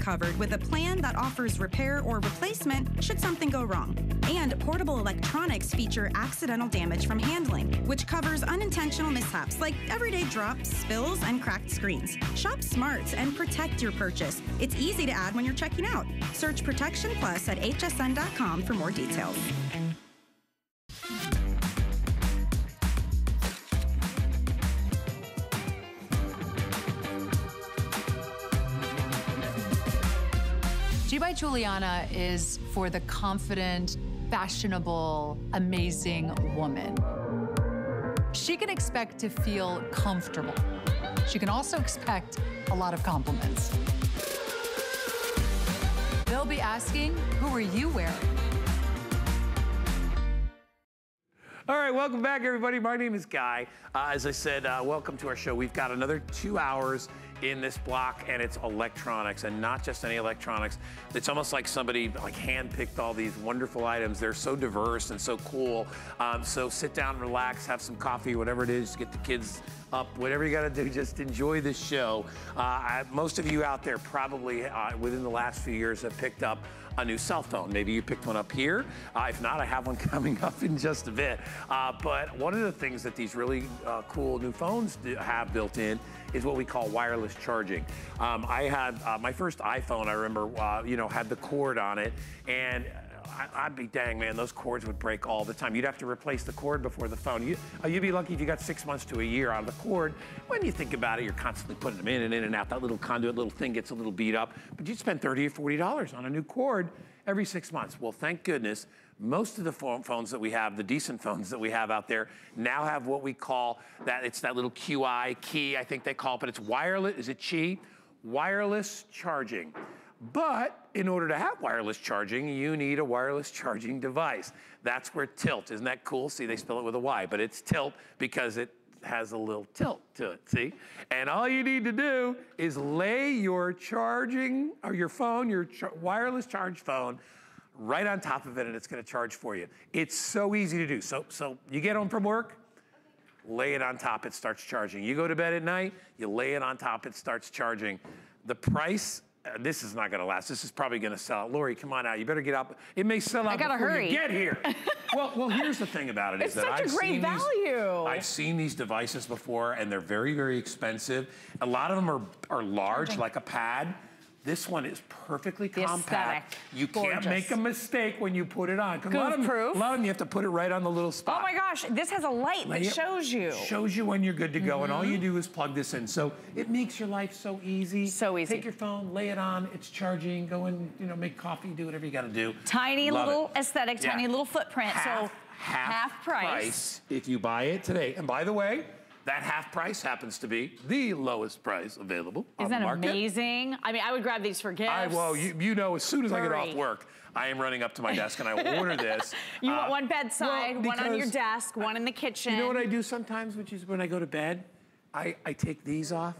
covered with a plan that offers repair or replacement should something go wrong. And portable electronics feature accidental damage from handling, which covers unintentional mishaps like everyday drops, spills, and cracked screens. Shop smart and protect your purchase. It's easy to add when you're checking out. Search Protection Plus at hsn.com for more details. G by Juliana is for the confident, fashionable, amazing woman. She can expect to feel comfortable. She can also expect a lot of compliments. They'll be asking, who are you wearing? All right, welcome back, everybody. My name is Guy. As I said, welcome to our show. We've got another 2 hours in this block, and it's electronics, and not just any electronics. It's almost like somebody handpicked all these wonderful items. They're so diverse and so cool. So sit down, relax, have some coffee, whatever it is, get the kids up, whatever you gotta do, just enjoy this show. Most of you out there probably within the last few years have picked up a new cell phone. Maybe you picked one up here. If not, I have one coming up in just a bit. But one of the things that these really cool new phones have built in is what we call wireless charging. I had my first iPhone, I remember, you know, had the cord on it, and I'd be dang, man, those cords would break all the time. You'd have to replace the cord before the phone. You'd be lucky if you got 6 months to a year out of the cord. When you think about it, you're constantly putting them in and out. That little conduit, little thing gets a little beat up, but you'd spend $30 or $40 on a new cord every 6 months. Well, thank goodness, most of the phones that we have, the decent phones that we have out there, now have what we call that, it's that little Qi, I think they call it, but it's wireless, is it Qi? Wireless charging. But in order to have wireless charging, you need a wireless charging device. That's where Tilt, isn't that cool? See, they spell it with a Y, but it's Tilt because it has a little tilt to it, see? And all you need to do is lay your charging, or your phone, your wireless charge phone, right on top of it, and it's gonna charge for you. It's so easy to do. So you get home from work, lay it on top, it starts charging. You go to bed at night, you lay it on top, it starts charging. The price, this is not gonna last. This is probably gonna sell out. Lori, come on out, you better get up. It may sell out before you get here. Well, here's the thing about it. It's is that such a great value. I've seen these devices before, and they're very, very expensive. A lot of them are large, like a pad. This one is perfectly compact. You can't make a mistake when you put it on. Goof-proof. A lot of them you have to put it right on the little spot. Oh my gosh, this has a light that shows you. Shows you when you're good to go, and all you do is plug this in. So it makes your life so easy. So easy. Take your phone, lay it on, it's charging, go and make coffee, do whatever you gotta do. Tiny little aesthetic, tiny little footprint. So half price if you buy it today. And by the way, that half price happens to be the lowest price available on the market. Isn't that amazing? I mean, I would grab these for gifts. Well, you know, as soon as I get off work, I am running up to my desk and I will order this. You want one bedside, one on your desk, one in the kitchen. You know what I do sometimes, which is when I go to bed, I take these off.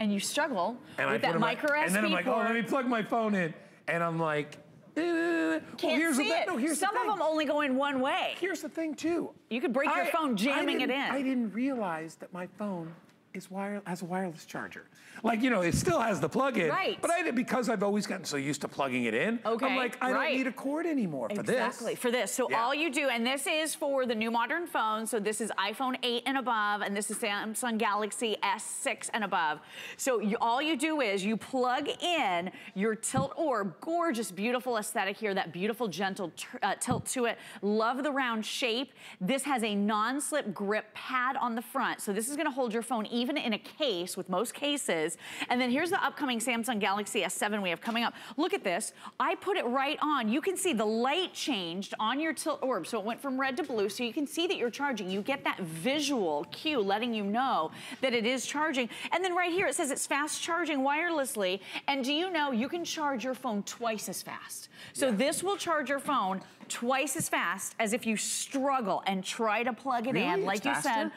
And you struggle with that micro SD. And then I'm like, oh, let me plug my phone in. And I'm like, Can't see it. Some of them only go in one way. Here's the thing too. You could break your phone jamming it in. I didn't realize that my phone has a wireless charger. Like, you know, it still has the plug-in. Right. But because I've always gotten so used to plugging it in, I'm like, I don't need a cord anymore for this. Exactly, for this. So all you do, and this is for the new modern phone, so this is iPhone 8 and above, and this is Samsung Galaxy S6 and above. So all you do is you plug in your Tilt Orb, gorgeous, beautiful aesthetic here, that beautiful, gentle tilt to it. Love the round shape. This has a non-slip grip pad on the front, so this is gonna hold your phone even in a case, with most cases. And then here's the upcoming Samsung Galaxy S7 we have coming up. Look at this. I put it right on. You can see the light changed on your Tilt Orb. So it went from red to blue. So you can see that you're charging. You get that visual cue letting you know that it is charging. And then right here it says it's fast charging wirelessly. And do you know you can charge your phone twice as fast? So this will charge your phone twice as fast as if you struggle and try to plug it in. Like you said,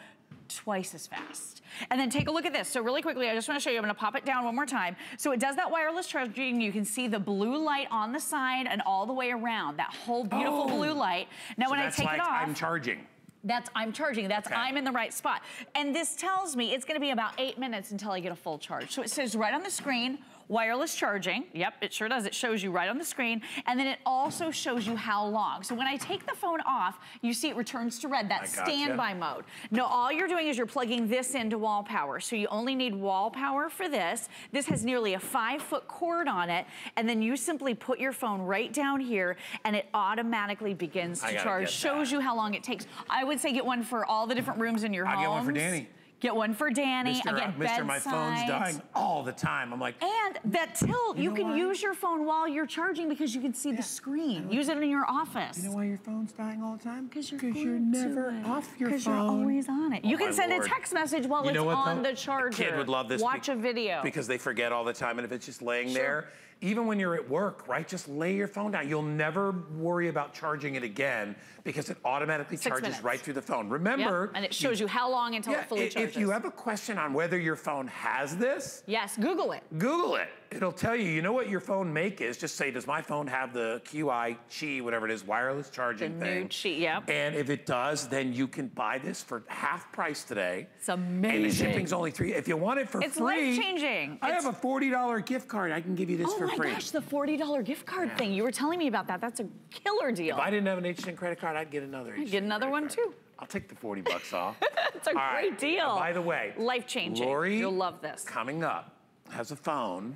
twice as fast. And then take a look at this. So really quickly, I just want to show you, I'm going to pop it down one more time. So it does that wireless charging. You can see the blue light on the side and all the way around, that whole beautiful blue light. Now when I take it off, I'm charging. That's I'm charging, that's I'm in the right spot. And this tells me it's going to be about 8 minutes until I get a full charge. So it says right on the screen, wireless charging. Yep, it sure does. It shows you right on the screen. And then it also shows you how long. So when I take the phone off, you see it returns to red, that standby mode. No, all you're doing is you're plugging this into wall power. So you only need wall power for this. This has nearly a 5-foot cord on it. And then you simply put your phone right down here and it automatically begins to charge. Shows you how long it takes. I would say get one for all the different rooms in your home. I'll get one for Danny. Get one for Danny. Mister, my phone's dying all the time. I'm like, and that tilt, you can use your phone while you're charging because you can see the screen. Use it in your office. You know why your phone's dying all the time? Because you're never off your phone. Because you're always on it. You can send a text message while it's on the charger. Kid would love this. Watch a video. Because they forget all the time, and if it's just laying there. Even when you're at work, right? Just lay your phone down. You'll never worry about charging it again because it automatically charges right through the phone. Remember. And it shows you how long until it fully charges. If you have a question on whether your phone has this. Yes, Google it. Google it. It'll tell you, you know what your phone make is. Just say, does my phone have the Qi, whatever it is, wireless charging thing? The new Qi, yep. And if it does, then you can buy this for half price today. It's amazing. And the shipping's only $3. If you want it for free. It's life-changing. I have a $40 gift card. I can give you this for free. Oh my gosh, the $40 gift card thing. You were telling me about that. That's a killer deal. If I didn't have an HSN credit card, I'd get another HSN. I'd get another one too. I'll take the 40 bucks off. It's a great deal. By the way. Life-changing. Lori, you'll love this. Coming up, has a phone.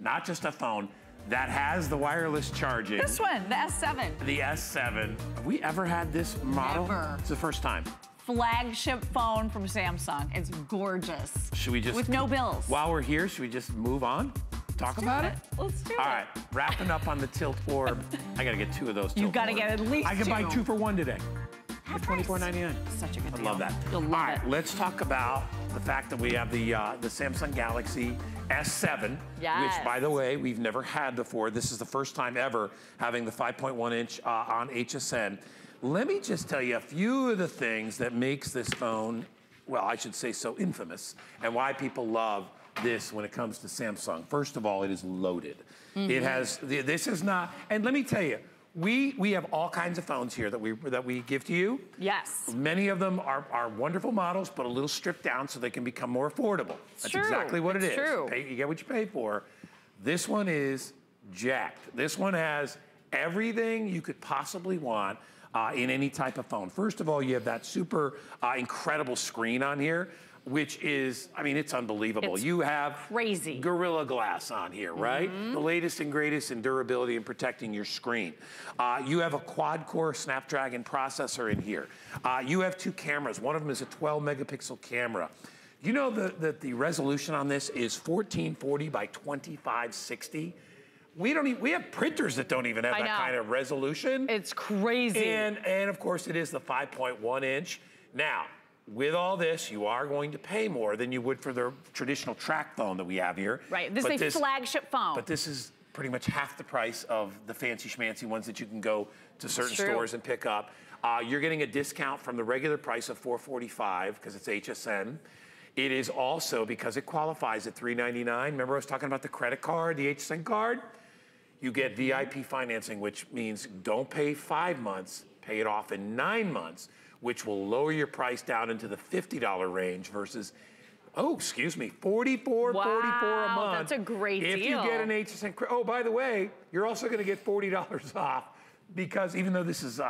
Not just a phone, that has the wireless charging. This one, the S7. The S7. Have we ever had this model? Never. It's the first time. Flagship phone from Samsung. It's gorgeous. Should we just- With no bills. While we're here, should we just move on? Talk about it? Let's do it. All right, wrapping up on the tilt orb. I gotta get 2 of those tilt orbs. You've gotta get at least 2. I can buy 2 for 1 today. $24.99. Such a good deal. I love that. You'll love it. All right, let's talk about the fact that we have the Samsung Galaxy S7, which, by the way, we've never had before. This is the first time ever having the 5.1-inch on HSN. Let me just tell you a few of the things that makes this phone, well, I should say so infamous, and why people love this when it comes to Samsung. First of all, it is loaded. It has, this is not, and let me tell you, we have all kinds of phones here that we give to you. Yes. Many of them are wonderful models, but a little stripped down so they can become more affordable. That's exactly what it is. True. You get what you pay for. This one is jacked. This one has everything you could possibly want in any type of phone. First of all, you have that super incredible screen on here, which is, I mean, it's unbelievable. It's you have crazy Gorilla Glass on here, right? The latest and greatest in durability and protecting your screen. You have a quad-core Snapdragon processor in here. You have 2 cameras. One of them is a 12-megapixel camera. You know that the resolution on this is 1440 by 2560. We have printers that don't even have that kind of resolution. It's crazy. And of course, it is the 5.1-inch. Now, with all this, you are going to pay more than you would for the traditional track phone that we have here. Right, this is a flagship phone. But this is pretty much half the price of the fancy schmancy ones that you can go to certain stores and pick up. You're getting a discount from the regular price of $445 because it's HSN. It is also, because it qualifies at $399, remember I was talking about the credit card, the HSN card? You get VIP financing, which means don't pay 5 months, pay it off in 9 months, which will lower your price down into the $50 range versus, oh, excuse me, $44.44 a month. That's a great deal. If you get an HSN, oh, by the way, you're also gonna get $40 off because even though this is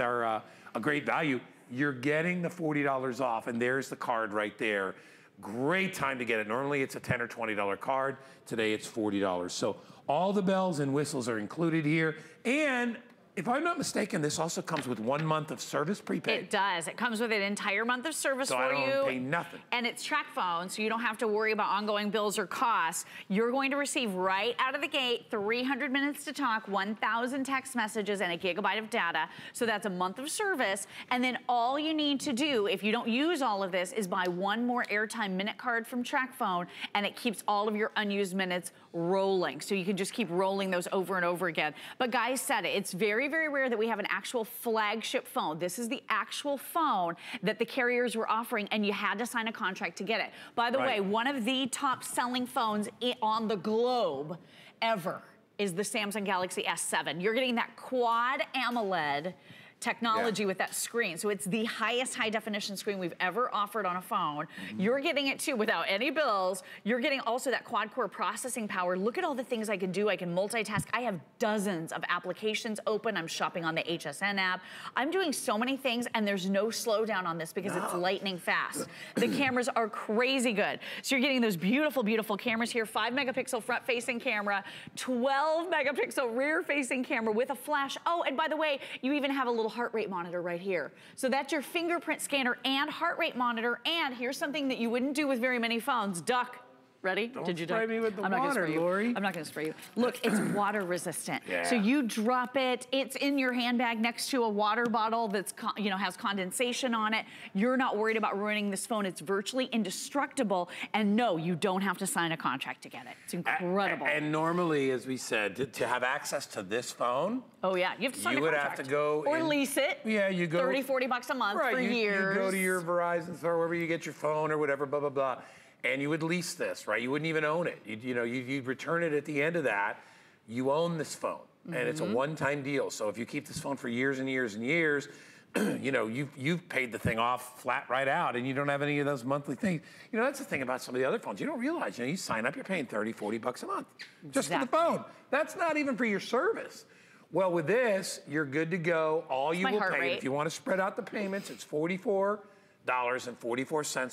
our a great value, you're getting the $40 off and there's the card right there. Great time to get it. Normally it's a $10 or $20 card. Today it's $40. So all the bells and whistles are included here. And if I'm not mistaken, this also comes with 1 month of service prepaid. It does. It comes with an entire month of service for you. So I don't pay nothing. And it's TrackPhone, so you don't have to worry about ongoing bills or costs. You're going to receive right out of the gate 300 minutes to talk, 1,000 text messages, and 1 gigabyte of data. So that's a month of service. And then all you need to do, if you don't use all of this, is buy 1 more airtime minute card from TrackPhone, and it keeps all of your unused minutes rolling. So you can just keep rolling those over and over again. But Guy said it. It's very rare that we have an actual flagship phone. This is the actual phone that the carriers were offering and you had to sign a contract to get it. By the way, one of the top selling phones on the globe ever is the Samsung Galaxy S7. You're getting that quad AMOLED technology with that screen. So it's the highest high definition screen we've ever offered on a phone. You're getting it too without any bills. You're getting also that quad core processing power. Look at all the things I can do. I can multitask. I have dozens of applications open. I'm shopping on the HSN app. I'm doing so many things, and there's no slowdown on this because it's lightning fast. The cameras are crazy good. So you're getting those beautiful, beautiful cameras here. 5-megapixel front-facing camera, 12-megapixel rear-facing camera with a flash. Oh, and by the way, you even have a little heart rate monitor right here. So that's your fingerprint scanner and heart rate monitor. And here's something that you wouldn't do with very many phones. Duck. Ready? Don't Did you spray me with the water, Lori. I'm not gonna spray you. Look, it's water resistant. So you drop it, it's in your handbag next to a water bottle that's, you know, has condensation on it. You're not worried about ruining this phone. It's virtually indestructible. And no, you don't have to sign a contract to get it. It's incredible. And normally, as we said, to have access to this phone, you have to sign a contract. You would have to go or lease it. You go $30, $40 a month for years. You go to your Verizon store, wherever you get your phone or whatever, blah blah blah. And you would lease this, right? You wouldn't even own it. You'd return it at the end of that. You own this phone, and it's a one-time deal. So if you keep this phone for years and years and years, you've paid the thing off flat right out, and you don't have any of those monthly things. You know, that's the thing about some of the other phones. You don't realize, you sign up, you're paying $30, $40 a month just for the phone. That's not even for your service. Well, with this, you're good to go. All you will pay, if you want to spread out the payments, it's $44.44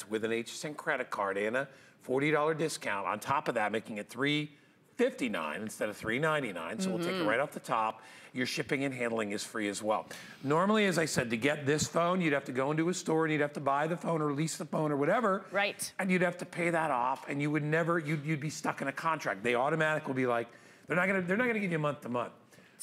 with an HSN credit card and a $40 discount on top of that, making it $359 instead of $399. So we'll take it right off the top. Your shipping and handling is free as well. Normally, as I said, to get this phone, you'd have to go into a store and you'd have to buy the phone or lease the phone or whatever. Right. And you'd have to pay that off, and you would never, you'd be stuck in a contract. They automatically will be like, they're not gonna give you month to month.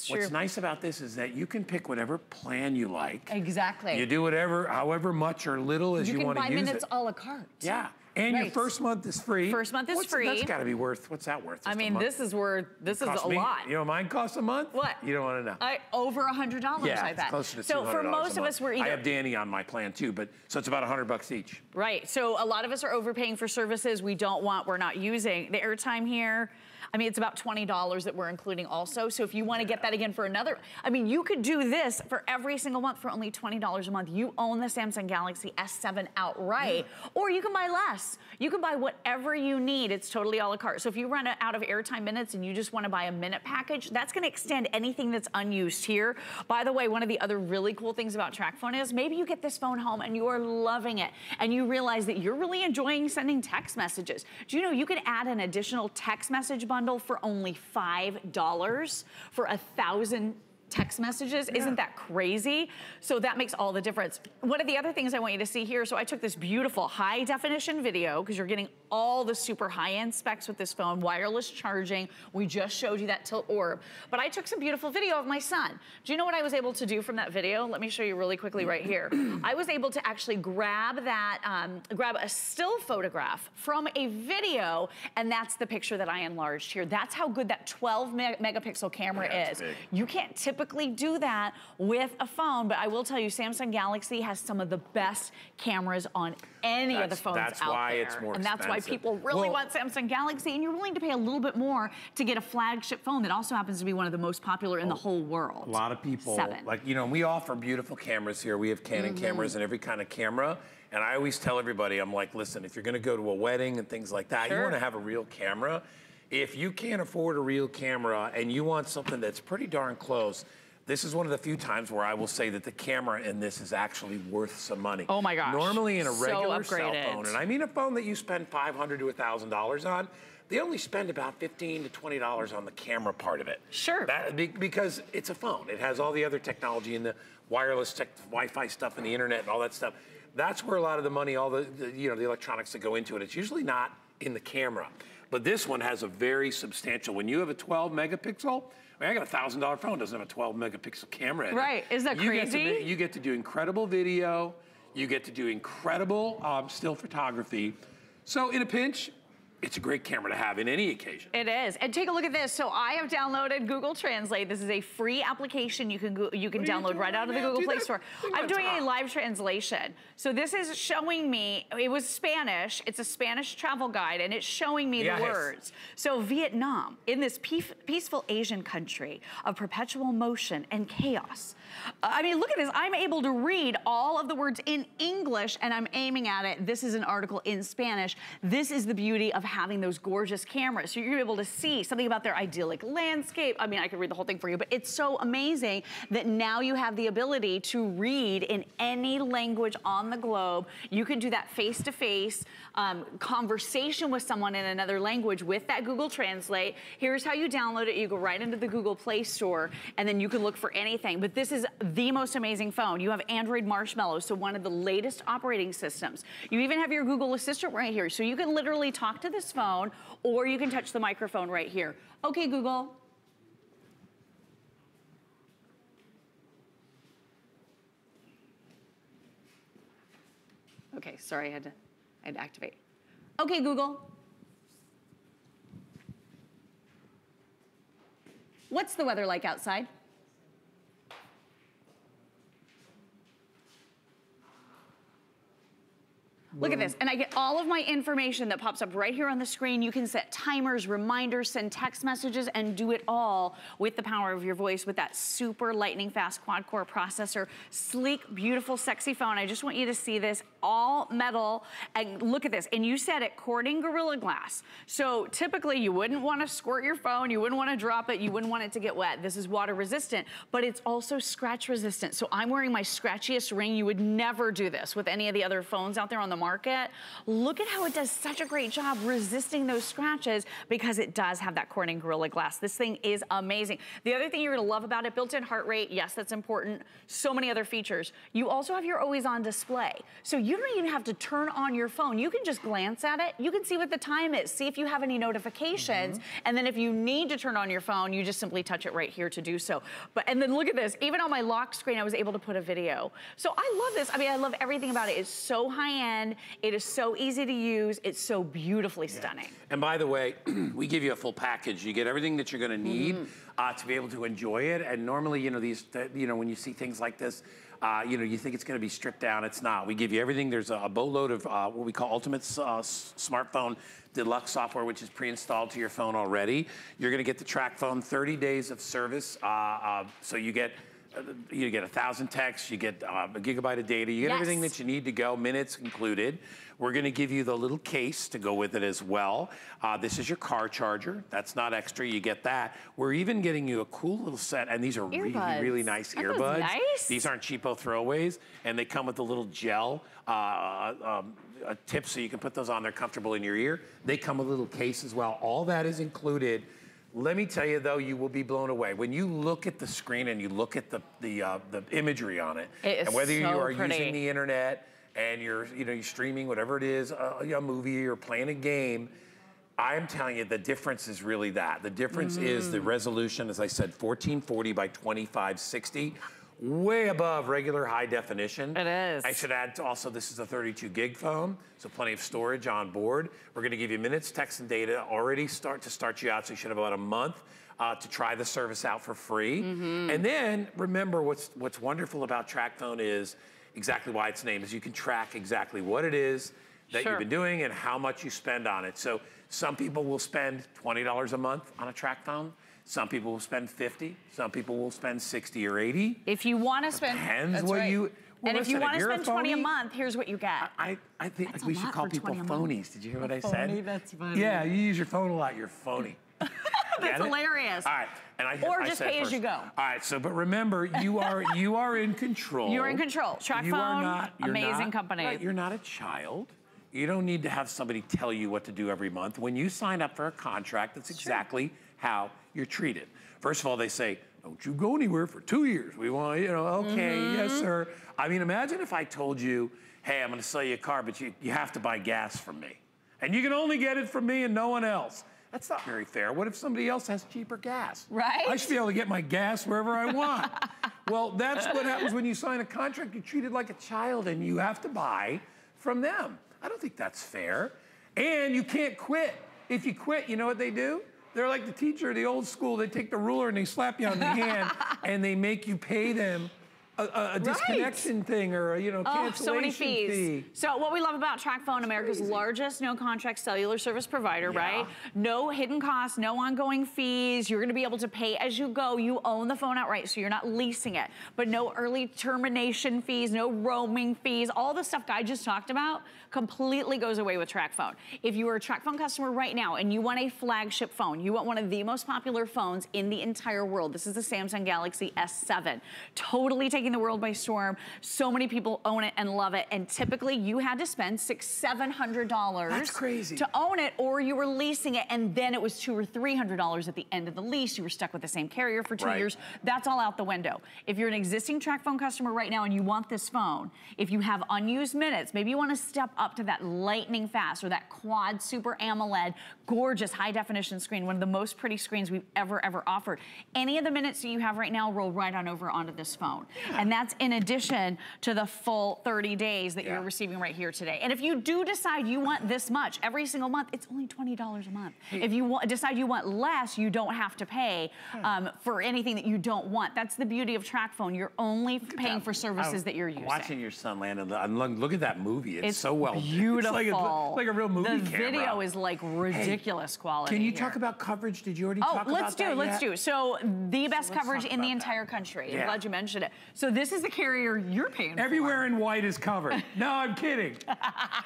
What's nice about this is that you can pick whatever plan you like. Exactly. You do whatever, however much or little as you want to use it. You can buy minutes a la carte. Yeah. And your first month is free. First month is free. That's got to be worth, what's that worth? I mean, this is worth, this is a lot. You know what mine costs a month? What? You don't want to know. Over $100, I bet. Close to $200 a month. So for most of us, we're either... I have Danny on my plan too, but so it's about $100 each. Right, so a lot of us are overpaying for services we don't want, we're not using. The airtime here, I mean, it's about $20 that we're including also. So if you want to get that again for another, I mean, you could do this for every single month for only $20 a month. You own the Samsung Galaxy S7 outright, or you can buy less. You can buy whatever you need. It's totally a la carte. So if you run out of airtime minutes and you just want to buy a minute package, that's going to extend anything that's unused here. By the way, one of the other really cool things about TrackPhone is maybe you get this phone home and you are loving it, and you realize that you're really enjoying sending text messages. Do you know you can add an additional text message bundle for only $5 for 1,000 text messages? Isn't that crazy? So that makes all the difference. One of the other things I want you to see here, so I took this beautiful high definition video because you're getting all the super high end specs with this phone, wireless charging. We just showed you that tilt orb, but I took some beautiful video of my son. Do you know what I was able to do from that video? Let me show you really quickly right here. I was able to actually grab that, grab a still photograph from a video, and that's the picture that I enlarged here. That's how good that 12-megapixel camera is. Big. You can't typically do that with a phone, but I will tell you, Samsung Galaxy has some of the best cameras on any of the phones out there. That's why it's more expensive. And that's why people really want Samsung Galaxy, and you're willing to pay a little bit more to get a flagship phone that also happens to be one of the most popular in the whole world. A lot of people, like, you know, we offer beautiful cameras here. We have Canon cameras and every kind of camera, and I always tell everybody, I'm like, listen, if you're gonna go to a wedding and things like that, you wanna have a real camera. If you can't afford a real camera and you want something that's pretty darn close, this is one of the few times where I will say that the camera in this is actually worth some money. Oh my gosh. Normally in a regular cell phone, and I mean a phone that you spend $500 to $1,000 on, they only spend about $15 to $20 on the camera part of it. Sure. Because it's a phone. It has all the other technology and the wireless tech, Wi-Fi stuff and the internet and all that stuff. That's where a lot of the money, all the electronics that go into it, it's usually not in the camera. But this one has a very substantial, when you have a 12-megapixel, I mean, I got a $1,000 phone, doesn't have a 12-megapixel camera in it. Right, isn't that crazy? You get to do incredible video, you get to do incredible still photography. So in a pinch, it's a great camera to have in any occasion. It is. And take a look at this. So I have downloaded Google Translate. This is a free application you can download right out of the Google Play Store. I'm doing a live translation. So this is showing me, it was Spanish. It's a Spanish travel guide and it's showing me the words. So Vietnam, in this peaceful Asian country of perpetual motion and chaos. I mean, look at this. I'm able to read all of the words in English and I'm aiming at it. This is an article in Spanish. This is the beauty of having those gorgeous cameras. So you're able to see something about their idyllic landscape. I mean, I could read the whole thing for you, but it's so amazing that now you have the ability to read in any language on the globe. You can do that face-to-face conversation with someone in another language with that Google Translate. Here's how you download it. You go right into the Google Play Store, and then you can look for anything. But this is the most amazing phone. You have Android Marshmallow, so one of the latest operating systems. You even have your Google Assistant right here, so you can literally talk to this phone, or you can touch the microphone right here. Okay, Google. Okay, sorry, I had to activate. Okay, Google. What's the weather like outside? Look at this, and I get all of my information that pops up right here on the screen. You can set timers, reminders, send text messages, and do it all with the power of your voice with that super lightning fast quad-core processor. Sleek, beautiful, sexy phone. I just want you to see this, all metal, and look at this. And you said it, courting Gorilla Glass. So typically you wouldn't want to squirt your phone, you wouldn't want to drop it, you wouldn't want it to get wet. This is water resistant, but it's also scratch resistant. So I'm wearing my scratchiest ring. You would never do this with any of the other phones out there on the market. Look at how it does such a great job resisting those scratches because it does have that Corning Gorilla Glass. This thing is amazing. The other thing you're gonna love about it, built-in heart rate, yes, that's important. So many other features. You also have your always-on display. So you don't even have to turn on your phone. You can just glance at it. You can see what the time is, see if you have any notifications, and then if you need to turn on your phone, you just simply touch it right here to do so. But and then look at this, even on my lock screen, I was able to put a video. So I love this. I mean, I love everything about it. It's so high-end. It is so easy to use. It's so beautifully stunning. And by the way, we give you a full package. You get everything that you're going to need to be able to enjoy it. And normally, you know, these, you know, when you see things like this, you know, you think it's going to be stripped down. It's not. We give you everything. There's a boatload of what we call Ultimate Smartphone Deluxe software, which is pre-installed to your phone already. You're going to get the TrackPhone 30 days of service. So you get 1,000 texts, you get a gigabyte of data, you get everything that you need to go, minutes included. We're gonna give you the little case to go with it as well. This is your car charger. That's not extra, you get that. We're even getting you a cool little set, and these are really, really nice earbuds. Nice. These aren't cheapo throwaways, and they come with a little gel tip so you can put those on, they're comfortable in your ear. They come with a little case as well. All that is included. Let me tell you, though, you will be blown away. When you look at the screen and you look at the imagery on it, and whether you are using the internet and you're streaming, whatever it is, a movie or playing a game, I'm telling you, the difference is really that. The difference is the resolution, as I said, 1440 by 2560. Way above regular high definition. It is. I should add also, this is a 32 gig phone, so plenty of storage on board. We're gonna give you minutes, text, and data already to start you out, so you should have about a month to try the service out for free. And then, remember, what's wonderful about TrackPhone is exactly why its name is. You can track exactly what it is that you've been doing and how much you spend on it. So some people will spend $20 a month on a TrackPhone. Some people will spend 50, some people will spend 60 or 80. If you want to spend, depends what you, well, and listen, if you want to spend $20 a month, here's what you get. I think that's we should call people phonies. Did you hear what I said? Phony, that's funny. Yeah, you use your phone a lot, you're phony. That's hilarious. All right, and or just pay as you go. All right, so but remember, you are in control. You're in control. TrackPhone, amazing company. Right, you're not a child. You don't need to have somebody tell you what to do every month. When you sign up for a contract, that's exactly how you're treated. First of all, they say, don't you go anywhere for 2 years. We want, you know, okay, yes, sir. I mean, imagine if I told you, hey, I'm gonna sell you a car, but you have to buy gas from me. And you can only get it from me and no one else. That's not very fair. What if somebody else has cheaper gas? Right? I should be able to get my gas wherever I want. Well, that's what happens when you sign a contract. You're treated like a child and you have to buy from them. I don't think that's fair. And you can't quit. If you quit, you know what they do? They're like the teacher of the old school. They take the ruler and they slap you on the hand and they make you pay them a disconnection thing or a, cancellation so many fees. So what we love about TrackPhone, America's largest no-contract cellular service provider, right? No hidden costs, no ongoing fees. You're going to be able to pay as you go. You own the phone outright, so you're not leasing it. But no early termination fees, no roaming fees. All the stuff Guy just talked about completely goes away with TrackPhone. If you are a TrackPhone customer right now and you want a flagship phone, you want one of the most popular phones in the entire world. This is the Samsung Galaxy S7. Totally taking the world by storm. So many people own it and love it, and typically you had to spend $600-700 that's crazy to own it, or you were leasing it and then it was $200 or $300 at the end of the lease. You were stuck with the same carrier for two years. That's all out the window. If you're an existing TrackPhone customer right now and you want this phone, if you have unused minutes, maybe you want to step up to that lightning fast or that quad super AMOLED gorgeous high definition screen, one of the most pretty screens we've ever offered, any of the minutes that you have right now roll right on over onto this phone. And that's in addition to the full 30 days that you're receiving right here today. And if you do decide you want this much every single month, it's only $20 a month. If you decide you want less, you don't have to pay for anything that you don't want. That's the beauty of TrackPhone. You're only paying for services that you're using. Watching your son land on the, look at that movie. It's so well beautiful. It's like a real movie camera. The video is like ridiculous quality. Can you talk about coverage? Did you already talk about that? Oh, let's do. So the best coverage in the entire country. I'm glad you mentioned it. So this is the carrier you're paying for. Everywhere in white is covered. No, I'm kidding.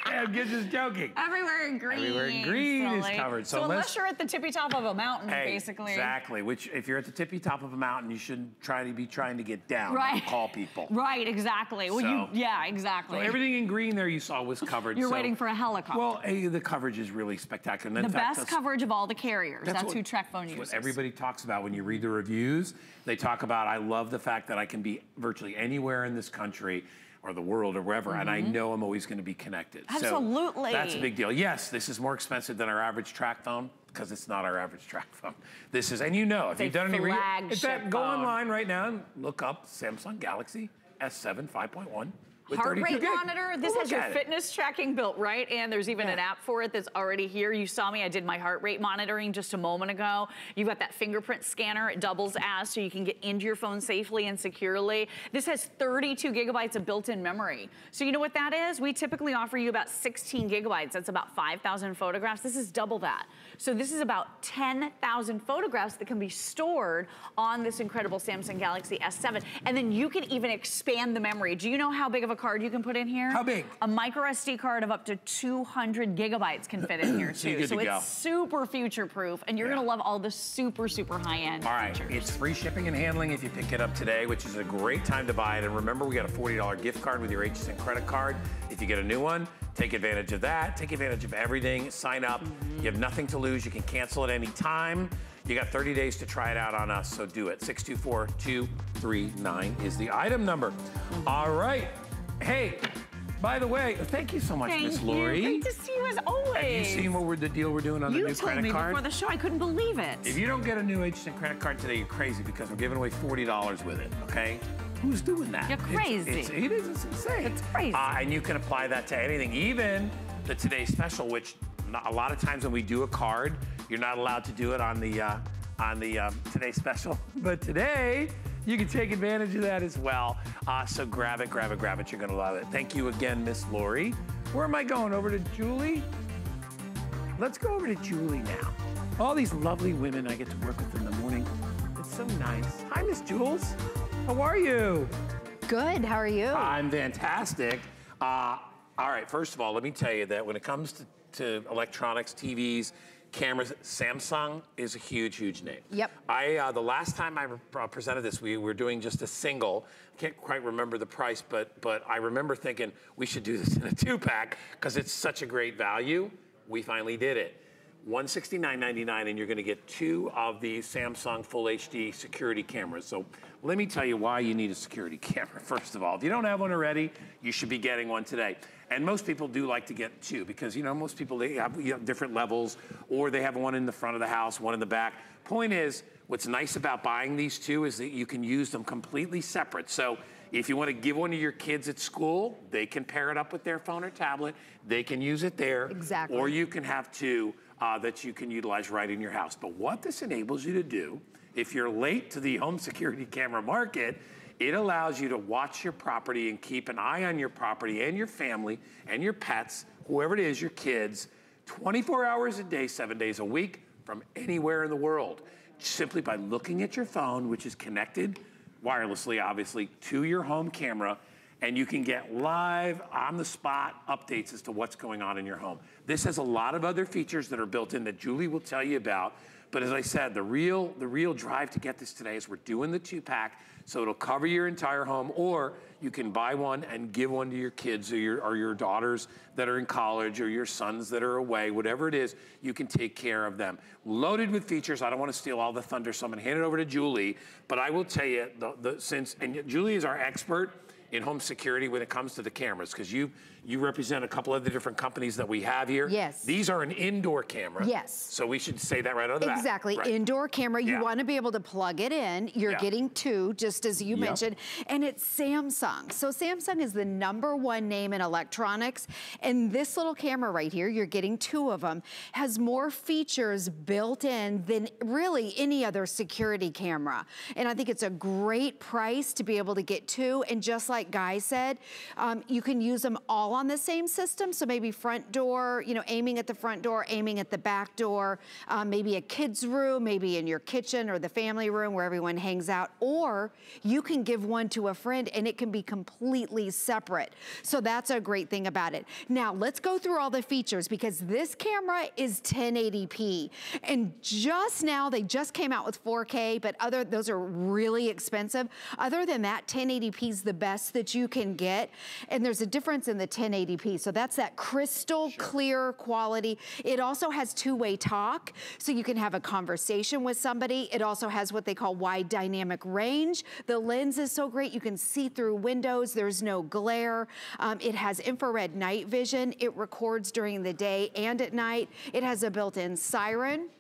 I'm just joking. Everywhere in green. Everywhere in green is covered. So unless you're at the tippy top of a mountain, basically. Exactly. Which, if you're at the tippy top of a mountain, you shouldn't be trying to get down and call people. Right. Exactly. Well, exactly. So everything in green there you saw was covered. You're waiting for a helicopter. Well, the coverage is really spectacular. And the best coverage of all the carriers. That's who TrackPhone uses. What everybody talks about when you read the reviews. They talk about, I love the fact that I can be virtually anywhere in this country or the world or wherever, and I know I'm always going to be connected. Absolutely. So that's a big deal. Yes, this is more expensive than our average TrackPhone, because it's not our average TrackPhone. This is, and you know, if you've done any research, in fact, go online right now and look up Samsung Galaxy S7 5.1. Heart rate monitor. This has your fitness tracking built right in. There's even an app for it that's already here. You saw me. I did my heart rate monitoring just a moment ago. You've got that fingerprint scanner. It doubles as so you can get into your phone safely and securely. This has 32 gigabytes of built-in memory. So you know what that is? We typically offer you about 16 gigabytes. That's about 5,000 photographs. This is double that. So this is about 10,000 photographs that can be stored on this incredible Samsung Galaxy S7. And then you can even expand the memory. Do you know how big of a card you can put in here? How big? A micro SD card of up to 200 gigabytes can fit in here too. so it's super future proof, and you're gonna love all the super high end features. It's free shipping and handling if you pick it up today, which is a great time to buy it. And remember, we got a $40 gift card with your HSN credit card. If you get a new one, take advantage of that. Take advantage of everything. Sign up. You have nothing to lose. You can cancel at any time. You got 30 days to try it out on us, so do it. 624239 is the item number. All right. Hey, by the way, thank you so much, Miss Lori. Great to see you as always. Have you seen what the deal we're doing on the new credit card? You told me before the show. I couldn't believe it. If you don't get a new HSN credit card today, you're crazy, because we're giving away $40 with it, okay? Who's doing that? You're crazy. It's insane. It's crazy. And you can apply that to anything, even the Today Special, which a lot of times when we do a card, you're not allowed to do it on the Today Special. But today, you can take advantage of that as well. So grab it. You're going to love it. Thank you again, Miss Lori. Where am I going? Over to Julie? Let's go over to Julie now. All these lovely women I get to work with in the morning. It's so nice. Hi, Miss Jules. How are you? Good. How are you? I'm fantastic. All right. First of all, let me tell you that when it comes to electronics, TVs, cameras, Samsung is a huge name. Yep. The last time I presented this, we were doing just a single. I can't quite remember the price, but I remember thinking we should do this in a two-pack because it's such a great value. We finally did it. $169.99, and you're going to get two of these Samsung Full HD security cameras. So let me tell you why you need a security camera, first of all. If you don't have one already, you should be getting one today. And most people do like to get two because, you know, most people, they have, different levels, or they have one in the front of the house, one in the back. Point is, what's nice about buying these two is that you can use them completely separate. So if you want to give one to your kids at school, they can pair it up with their phone or tablet. They can use it there. Exactly. Or you can have two that you can utilize right in your house. But what this enables you to do, if you're late to the home security camera market, it allows you to watch your property and keep an eye on your property and your family and your pets, whoever it is, your kids, 24 hours a day, 7 days a week, from anywhere in the world, simply by looking at your phone, which is connected wirelessly, obviously, to your home camera, and you can get live, on-the-spot updates as to what's going on in your home. This has a lot of other features that are built in that Julie will tell you about, but as I said, the real drive to get this today is we're doing the 2-pack, so it'll cover your entire home, or you can buy one and give one to your kids or your daughters that are in college or your sons that are away, whatever it is, you can take care of them. Loaded with features. I don't want to steal all the thunder, so I'm going to hand it over to Julie, but I will tell you, and Julie is our expert in home security when it comes to the cameras, because you represent a couple of the different companies that we have here. Yes. These are an indoor camera. Yes. So we should say that right out of the back. Exactly, right. Indoor camera, you want to be able to plug it in. You're getting two, just as you mentioned, and it's Samsung. So Samsung is the #1 name in electronics, and this little camera right here, you're getting two of them, has more features built in than really any other security camera. And I think it's a great price to be able to get two, and just like Guy said, you can use them all on the same system. So maybe front door, you know, aiming at the front door, aiming at the back door, maybe a kid's room, maybe in your kitchen or the family room where everyone hangs out, or you can give one to a friend and it can be completely separate. So that's a great thing about it. Now let's go through all the features, because this camera is 1080p, and just now they just came out with 4K, but those are really expensive. Other than that, 1080p is the best that you can get, and there's a difference in the 1080p, so that's that crystal clear quality. It also has two-way talk, so you can have a conversation with somebody. It also has what they call wide dynamic range. The lens is so great, you can see through windows, there's no glare. It has infrared night vision. It records during the day and at night. It has a built-in siren.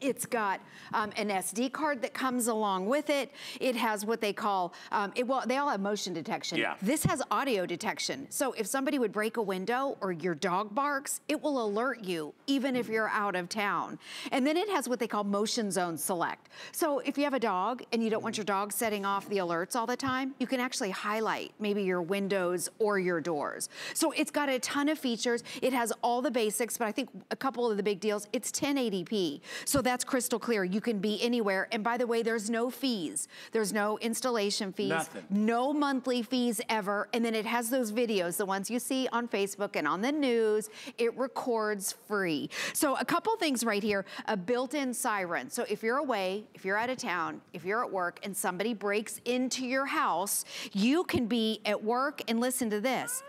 It's got an SD card that comes along with it. It has what they call, they all have motion detection. Yeah. This has audio detection. So if somebody would break a window or your dog barks, it will alert you, even if you're out of town. And then it has what they call motion zone select. So if you have a dog and you don't want your dog setting off the alerts all the time, you can actually highlight maybe your windows or your doors. So it's got a ton of features. It has all the basics, but I think a couple of the big deals, it's 1080p. So that's crystal clear. You can be anywhere. And by the way, there's no fees. There's no installation fees. Nothing. No monthly fees ever. And then it has those videos, the ones you see on Facebook and on the news. It records free. So a couple things right here. A built-in siren. So if you're away, if you're out of town, if you're at work and somebody breaks into your house, you can be at work and listen to this.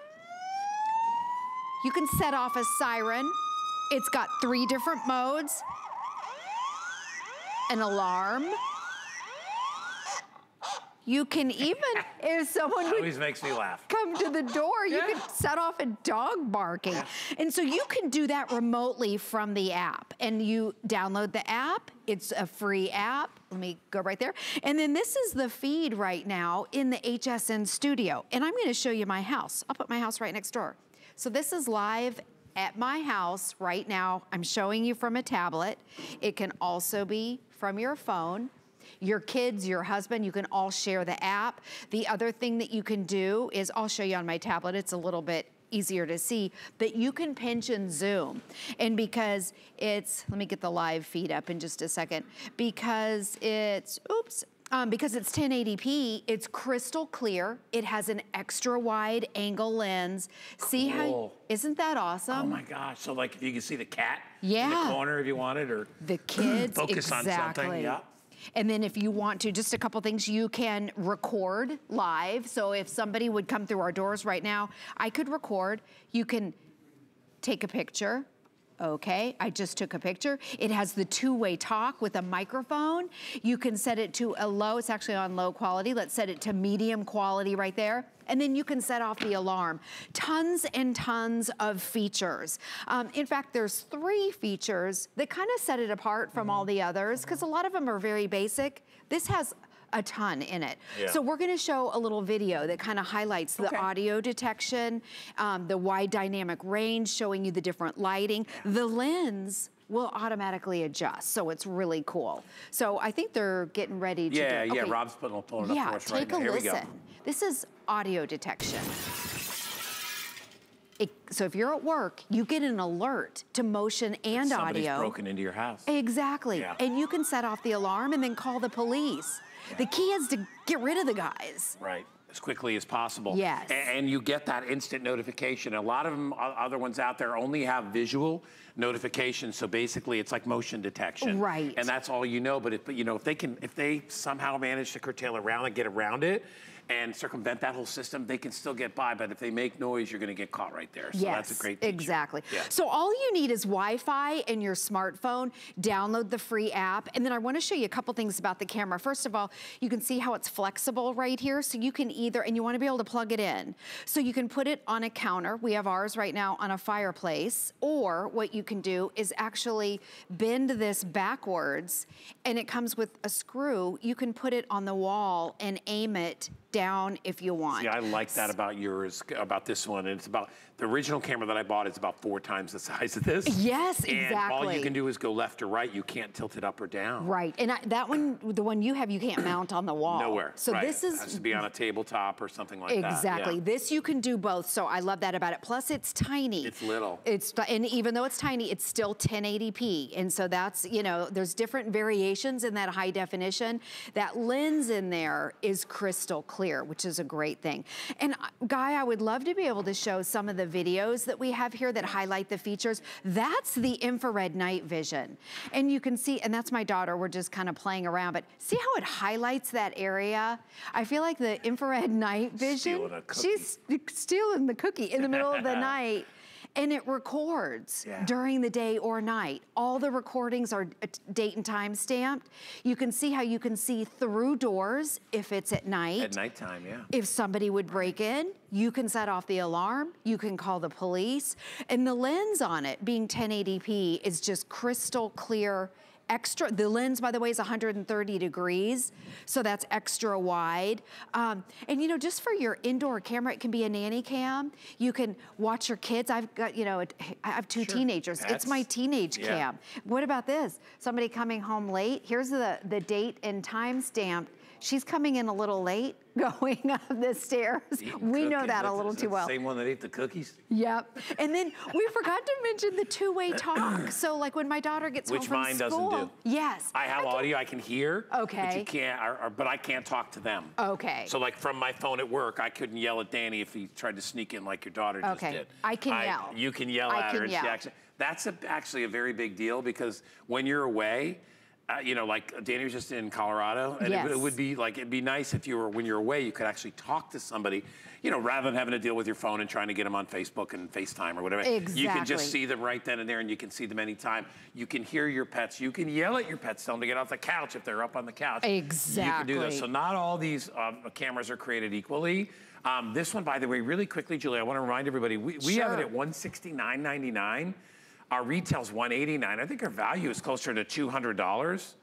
You can set off a siren. It's got 3 different modes. An alarm. You can even, if someone always makes me laugh. Come to the door, you can set off a dog barking. And so you can do that remotely from the app. And you download the app, it's a free app. Let me go right there. And then this is the feed right now in the HSN studio. And I'm gonna show you my house. I'll put my house right next door. So this is live at my house right now. I'm showing you from a tablet. It can also be from your phone. Your kids, your husband, you can all share the app. The other thing that you can do is, I'll show you on my tablet, it's a little bit easier to see, that you can pinch and zoom. And because it's, let me get the live feed up in just a second, because it's, oops, because it's 1080p, it's crystal clear. It has an extra wide angle lens. Cool. See how, isn't that awesome? Oh my gosh, so like if you can see the cat in the corner if you wanted, or the kids, focus on something, And then if you want to, just a couple things, you can record live. So if somebody would come through our doors right now, I could record. You can take a picture. Okay, I just took a picture. It has the two-way talk with a microphone. You can set it to a low, it's actually on low quality. Let's set it to medium quality right there. And then you can set off the alarm. Tons and tons of features. In fact, there's 3 features that kind of set it apart from all the others, because a lot of them are very basic. This has a ton in it. Yeah. So we're gonna show a little video that kind of highlights the audio detection, the wide dynamic range, showing you the different lighting, the lens, will automatically adjust. So it's really cool. So I think they're getting ready to do, okay. Rob's pulling it up for us right now. Here we go. This is audio detection. So if you're at work, you get an alert to motion and audio. Somebody's broken into your house. Exactly. Yeah. And you can set off the alarm and then call the police. Yeah. The key is to get rid of the guys. Right. As quickly as possible. Yes. And you get that instant notification. A lot of them, other ones out there only have visual notifications. So basically it's like motion detection. Right. And that's all you know. But, you know, if they somehow manage to curtail around and get around it, and circumvent that whole system, they can still get by, but if they make noise, you're gonna get caught right there. So that's a great feature. Exactly. Yeah. So all you need is Wi-Fi and your smartphone. Download the free app. And then I wanna show you a couple things about the camera. First of all, you can see how it's flexible right here. So you can either, and you wanna be able to plug it in. So you can put it on a counter. We have ours right now on a fireplace. Or what you can do is actually bend this backwards, and it comes with a screw. You can put it on the wall and aim it down if you want. See, I like that about yours, about this one, and it's about, the original camera that I bought is about 4 times the size of this. Yes, exactly. And all you can do is go left or right, you can't tilt it up or down. Right, and that one, the one you have, you can't mount on the wall. Nowhere, so right. This is, it has to be on a tabletop or something like that. Exactly, this you can do both, so I love that about it. Plus it's tiny. It's little. And even though it's tiny, it's still 1080p, and so that's, you know, there's different variations in that high definition. That lens in there is crystal clear, which is a great thing. And Guy, I would love to be able to show some of the videos that we have here that highlight the features. That's the infrared night vision. And you can see, and that's my daughter, we're just kind of playing around, but see how it highlights that area? I feel like the infrared night vision, she's stealing the cookie in the middle of the night. And it records during the day or night. All the recordings are date and time stamped. You can see how you can see through doors if it's at night. At nighttime, yeah. If somebody would break in, you can set off the alarm, you can call the police. And the lens on it, being 1080p, is just crystal clear. Extra, the lens, by the way, is 130 degrees, so that's extra wide. And you know, just for your indoor camera, it can be a nanny cam. You can watch your kids. I've got, you know, I have two teenagers. It's my teenage cam. What about this? Somebody coming home late. Here's the date and time stamped. She's coming in a little late, going up the stairs. We know that a little too well. Same one that ate the cookies? Yep. And then we forgot to mention the two-way talk. So like when my daughter gets home from school. Which mine doesn't do. Yes. I have audio, I can hear. Okay. But you can't, but I can't talk to them. Okay. So like from my phone at work, I couldn't yell at Danny if he tried to sneak in like your daughter just did. I can yell. You can yell at her. That's actually a very big deal, because when you're away, you know, like Danny was just in Colorado, and it would be like, it'd be nice if you were, when you're away, you could actually talk to somebody, you know, rather than having to deal with your phone and trying to get them on Facebook and FaceTime or whatever. Exactly. You can just see them right then and there, and you can see them anytime. You can hear your pets. You can yell at your pets, tell them to get off the couch if they're up on the couch. Exactly. You can do those. So not all these cameras are created equally. This one, by the way, really quickly, Julie, I want to remind everybody, we have it at $169.99. Our retail's $189. I think our value is closer to $200.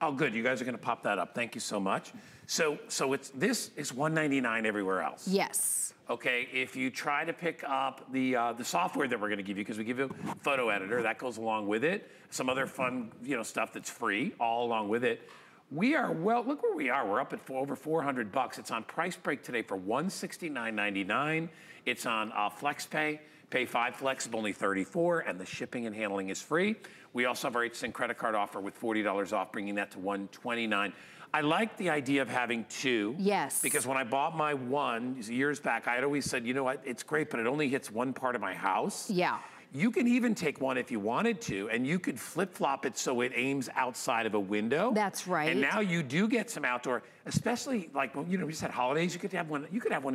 Oh, good. You guys are going to pop that up. Thank you so much. So it's, this is $199 everywhere else. Yes. Okay. If you try to pick up the software that we're going to give you, because we give you a photo editor that goes along with it, some other fun stuff that's free all along with it. We are look where we are. We're up at over $400. It's on price break today for $169.99. It's on FlexPay. Pay $5 flexible, only $34, and the shipping and handling is free. We also have our HSN credit card offer with $40 off, bringing that to $129. I like the idea of having two. Yes. Because when I bought my one years back, I had always said, you know what, it's great, but it only hits one part of my house. Yeah. You can even take one if you wanted to, and you could flip-flop it so it aims outside of a window. That's right. And now you do get some outdoor, especially like, you know, we just had holidays, you could have one,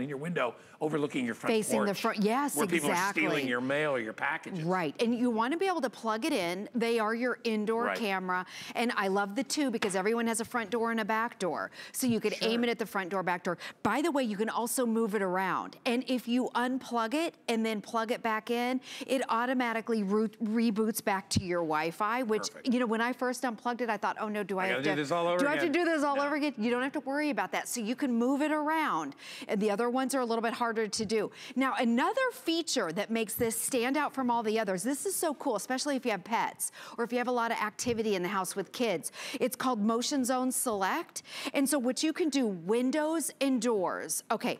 in your window overlooking your front porch. Facing the front, yes, exactly. Where people are stealing your mail or your packages. Right, and you want to be able to plug it in. They are your indoor camera, and I love the two because everyone has a front door and a back door. So you could aim it at the front door, back door. By the way, you can also move it around, and if you unplug it and then plug it back in, it automatically automatically reboots back to your Wi-Fi, which, you know, when I first unplugged it, I thought, oh no, do I have to do this all over again? You don't have to worry about that. So you can move it around. And the other ones are a little bit harder to do. Now, another feature that makes this stand out from all the others, this is so cool, especially if you have pets or if you have a lot of activity in the house with kids. It's called Motion Zone Select. And so what you can do, windows and doors. Okay.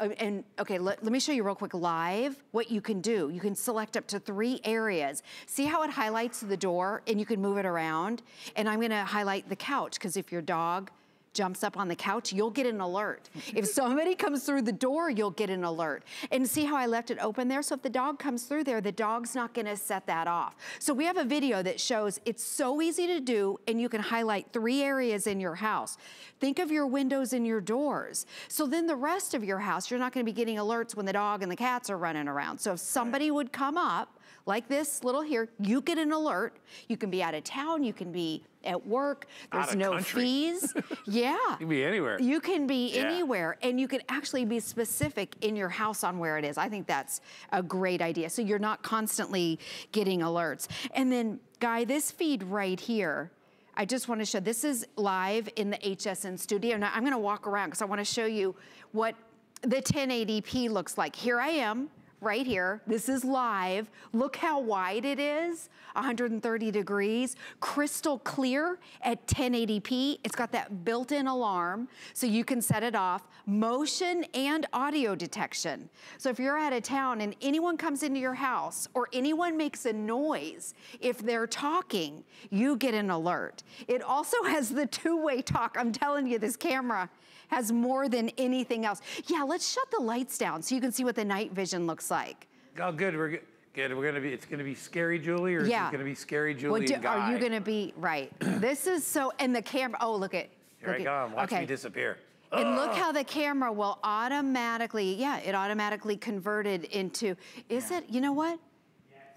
And okay, let me show you real quick live what you can do. You can select up to 3 areas. See how it highlights the door and you can move it around. And I'm gonna highlight the couch because if your dog jumps up on the couch, you'll get an alert. If somebody comes through the door, you'll get an alert. And see how I left it open there? So if the dog comes through there, the dog's not gonna set that off. So we have a video that shows it's so easy to do and you can highlight 3 areas in your house. Think of your windows and your doors. So then the rest of your house, you're not gonna be getting alerts when the dog and the cats are running around. So if somebody would come up, like this little here, you get an alert. You can be out of town, you can be at work, there's no fees. Yeah. You can be anywhere. You can be anywhere, and you can actually be specific in your house on where it is. I think that's a great idea. So you're not constantly getting alerts. And then, Guy, this feed right here, I just wanna show, this is live in the HSN studio. Now, I'm gonna walk around, because I wanna show you what the 1080p looks like. Here I am. Right here, this is live. Look how wide it is, 130 degrees, crystal clear at 1080p. It's got that built-in alarm, so you can set it off. Motion and audio detection. So if you're out of town and anyone comes into your house or anyone makes a noise, if they're talking, you get an alert. It also has the two-way talk. I'm telling you, this camera has more than anything else. Yeah, let's shut the lights down so you can see what the night vision looks like. Oh, good. We're good. We're gonna be. It's gonna be scary, Julie, or is it gonna be scary, Julie and Guy? Are you gonna be right? This is so. And the camera. Oh, look at. Here I come. Watch me disappear. And look how the camera will automatically. Yeah, it automatically converted into. Is it? You know what?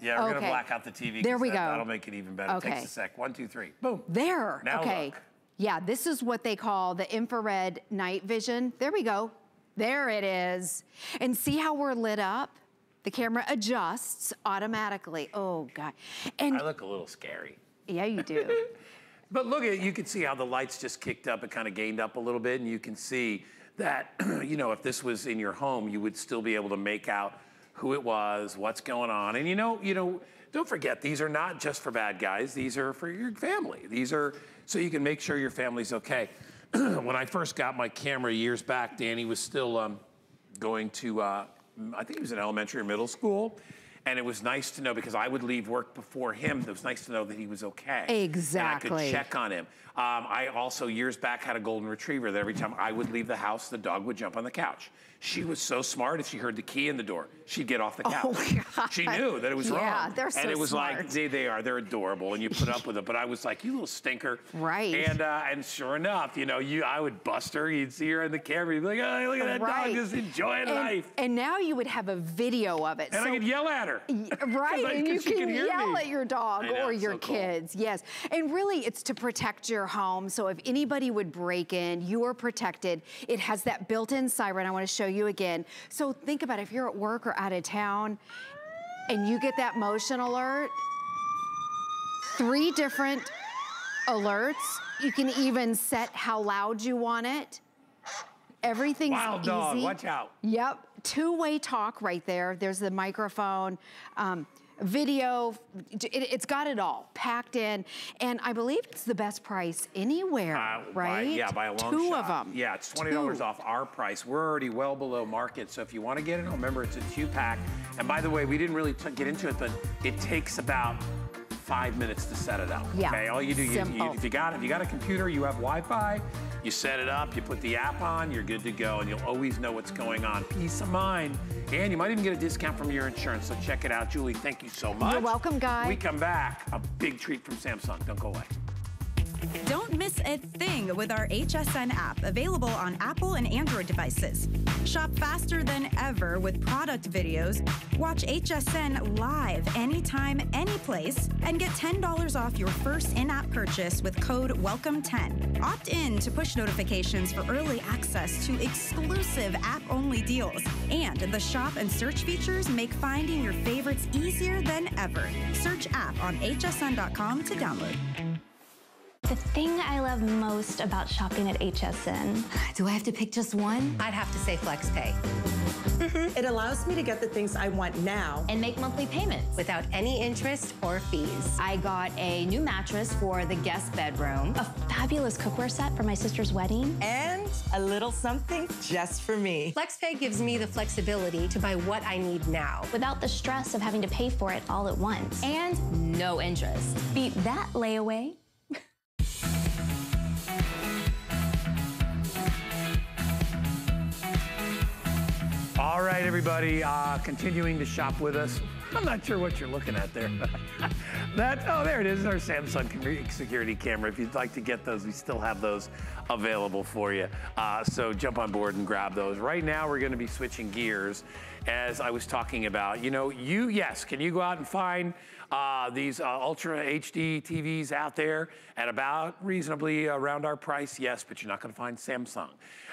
Yeah, we're gonna black out the TV. There we go. That'll make it even better. It takes a sec. 1, 2, 3. Boom. There. Now look. Yeah, this is what they call the infrared night vision. There we go. There it is. And see how we're lit up? The camera adjusts automatically. Oh, God. And I look a little scary. Yeah, you do. But look at it. You can see how the lights just kicked up. It kind of gained up a little bit. And you can see that, you know, if this was in your home, you would still be able to make out who it was, what's going on. And, you know, don't forget, these are not just for bad guys. These are for your family. These are so you can make sure your family's okay. When I first got my camera years back, Danny was still going to, I think he was in elementary or middle school. And it was nice to know, because I would leave work before him, it was nice to know that he was okay. Exactly. And I could check on him. I also, years back, had a golden retriever that every time I would leave the house, the dog would jump on the couch. She was so smart, if she heard the key in the door, she'd get off the couch. Oh, God. She knew that it was wrong. They're so smart. And it was like, they're adorable, and you put up with it. But I was like, you little stinker. Right. And sure enough, you know, I would bust her, you'd see her in the camera, you'd be like, oh, look at that dog just enjoying life. And now you would have a video of it. And so I could yell at her. Right, and you can yell at your dog or your kids, yes. And really, it's to protect your home, so if anybody would break in, you are protected. It has that built-in siren, I wanna show you again. So think about it, if you're at work or out of town, and you get that motion alert, 3 different alerts. You can even set how loud you want it. Everything's easy. Wild dog, watch out. Yep. Two-way talk right there. There's the microphone, video. It's got it all packed in. And I believe it's the best price anywhere, right? By a long shot. Two of them. Yeah, it's $20 off our price. We're already well below market. So if you want to get it, remember it's a 2-pack. And by the way, we didn't really get into it, but it takes about 5 minutes to set it up. Yeah. Okay, all you do, if you got a computer, you have Wi-Fi, you set it up, you put the app on, you're good to go, and you'll always know what's going on. Peace of mind. And you might even get a discount from your insurance, so check it out. Julie, thank you so much. You're welcome, Guy. When we come back, a big treat from Samsung. Don't go away. Don't miss a thing with our HSN app, available on Apple and Android devices. Shop faster than ever with product videos, watch HSN live anytime, anyplace, and get $10 off your first in-app purchase with code WELCOME10. Opt in to push notifications for early access to exclusive app-only deals, and the shop and search features make finding your favorites easier than ever. Search app on hsn.com to download. The thing I love most about shopping at HSN. Do I have to pick just one? I'd have to say FlexPay. It allows me to get the things I want now. And make monthly payments without any interest or fees. I got a new mattress for the guest bedroom. A fabulous cookware set for my sister's wedding. And a little something just for me. FlexPay gives me the flexibility to buy what I need now. Without the stress of having to pay for it all at once. And no interest. Beat that layaway. All right, everybody, continuing to shop with us. I'm not sure what you're looking at there. Oh, there it is, our Samsung security camera. If you'd like to get those, we still have those available for you. So jump on board and grab those. Right now, we're gonna be switching gears, as I was talking about. You know, yes, can you go out and find these ultra HD TVs out there at about reasonably around our price? Yes, but you're not gonna find Samsung.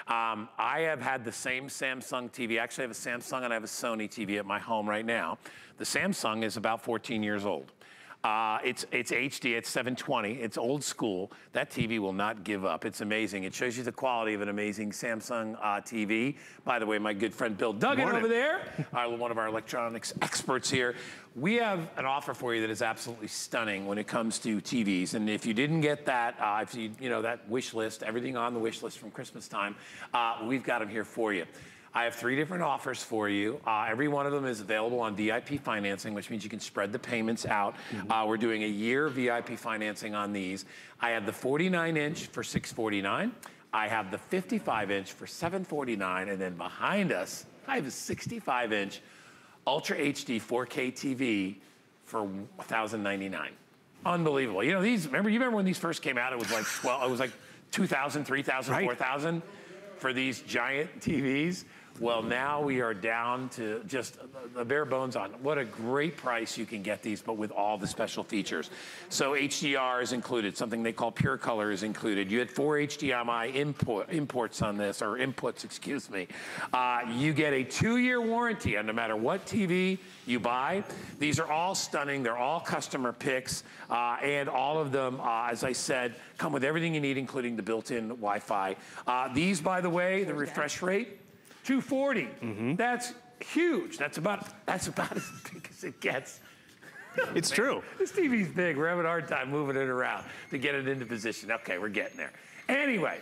I have had the same Samsung TV. Actually, I have a Samsung and I have a Sony TV at my home right now. The Samsung is about 14 years old. It's HD, it's 720, it's old school. That TV will not give up, it's amazing. It shows you the quality of an amazing Samsung TV. By the way, my good friend Bill Duggan over there, one of our electronics experts here. We have an offer for you that is absolutely stunning when it comes to TVs. And if you didn't get that, if you know, that wish list, everything on the wish list from Christmas time, we've got them here for you. I have three different offers for you. Every one of them is available on VIP financing, which means you can spread the payments out. We're doing a year VIP financing on these. I have the 49-inch for $649. I have the 55-inch for $749. And then behind us, I have a 65-inch Ultra HD 4K TV for $1,099. Unbelievable. You know, these, remember when these first came out, it was like 12, it was like 2,000, 3,000, right? 4,000 for these giant TVs. Well, now we are down to just the bare bones on what a great price you can get these, but with all the special features. So HDR is included, something they call pure color is included. You had four HDMI imports on this, or inputs, excuse me. You get a 2-year warranty on no matter what TV you buy. These are all stunning, they're all customer picks, and all of them, as I said, come with everything you need, including the built-in Wi-Fi. These, by the way, the refresh rate, 240. That's huge. That's about as big as it gets. It's true. This TV's big. We're having a hard time moving it around to get it into position. Okay, we're getting there. Anyway,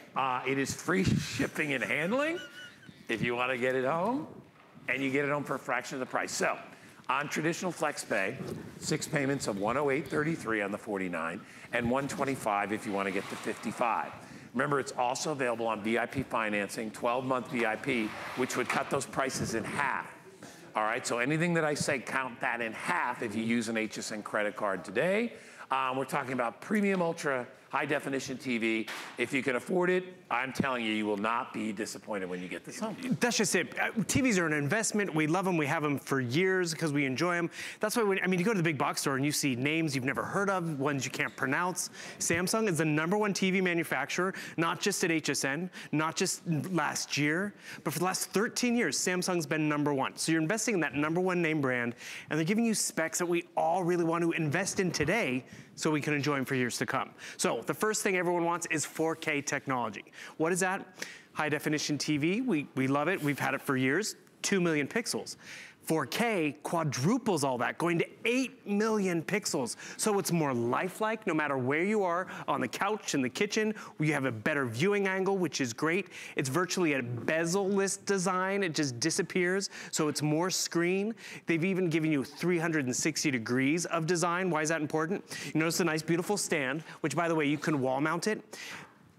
it is free shipping and handling if you want to get it home, and you get it home for a fraction of the price. So, on traditional FlexPay, 6 payments of $108.33 on the 49, and $125 if you want to get the 55. Remember, it's also available on VIP financing, 12-month VIP, which would cut those prices in half. All right, so anything that I say, count that in half if you use an HSN credit card today. We're talking about premium ultra high-definition TV. If you can afford it, I'm telling you, you will not be disappointed when you get this home. That's just it. TVs are an investment. We love them. We have them for years because we enjoy them. That's why, I mean, you go to the big box store and you see names you've never heard of, ones you can't pronounce. Samsung is the #1 TV manufacturer, not just at HSN, not just last year, but for the last 13 years, Samsung's been #1. So you're investing in that #1 name brand, and they're giving you specs that we all really want to invest in today so we can enjoy them for years to come. So the first thing everyone wants is 4K technology. What is that? High definition TV, we love it, we've had it for years, 2 million pixels. 4K quadruples all that, going to 8 million pixels. So it's more lifelike, no matter where you are, on the couch, in the kitchen, you have a better viewing angle, which is great. It's virtually a bezel-less design, it just disappears, so it's more screen. They've even given you 360 degrees of design. Why is that important? You notice the nice, beautiful stand, which, by the way, you can wall mount it.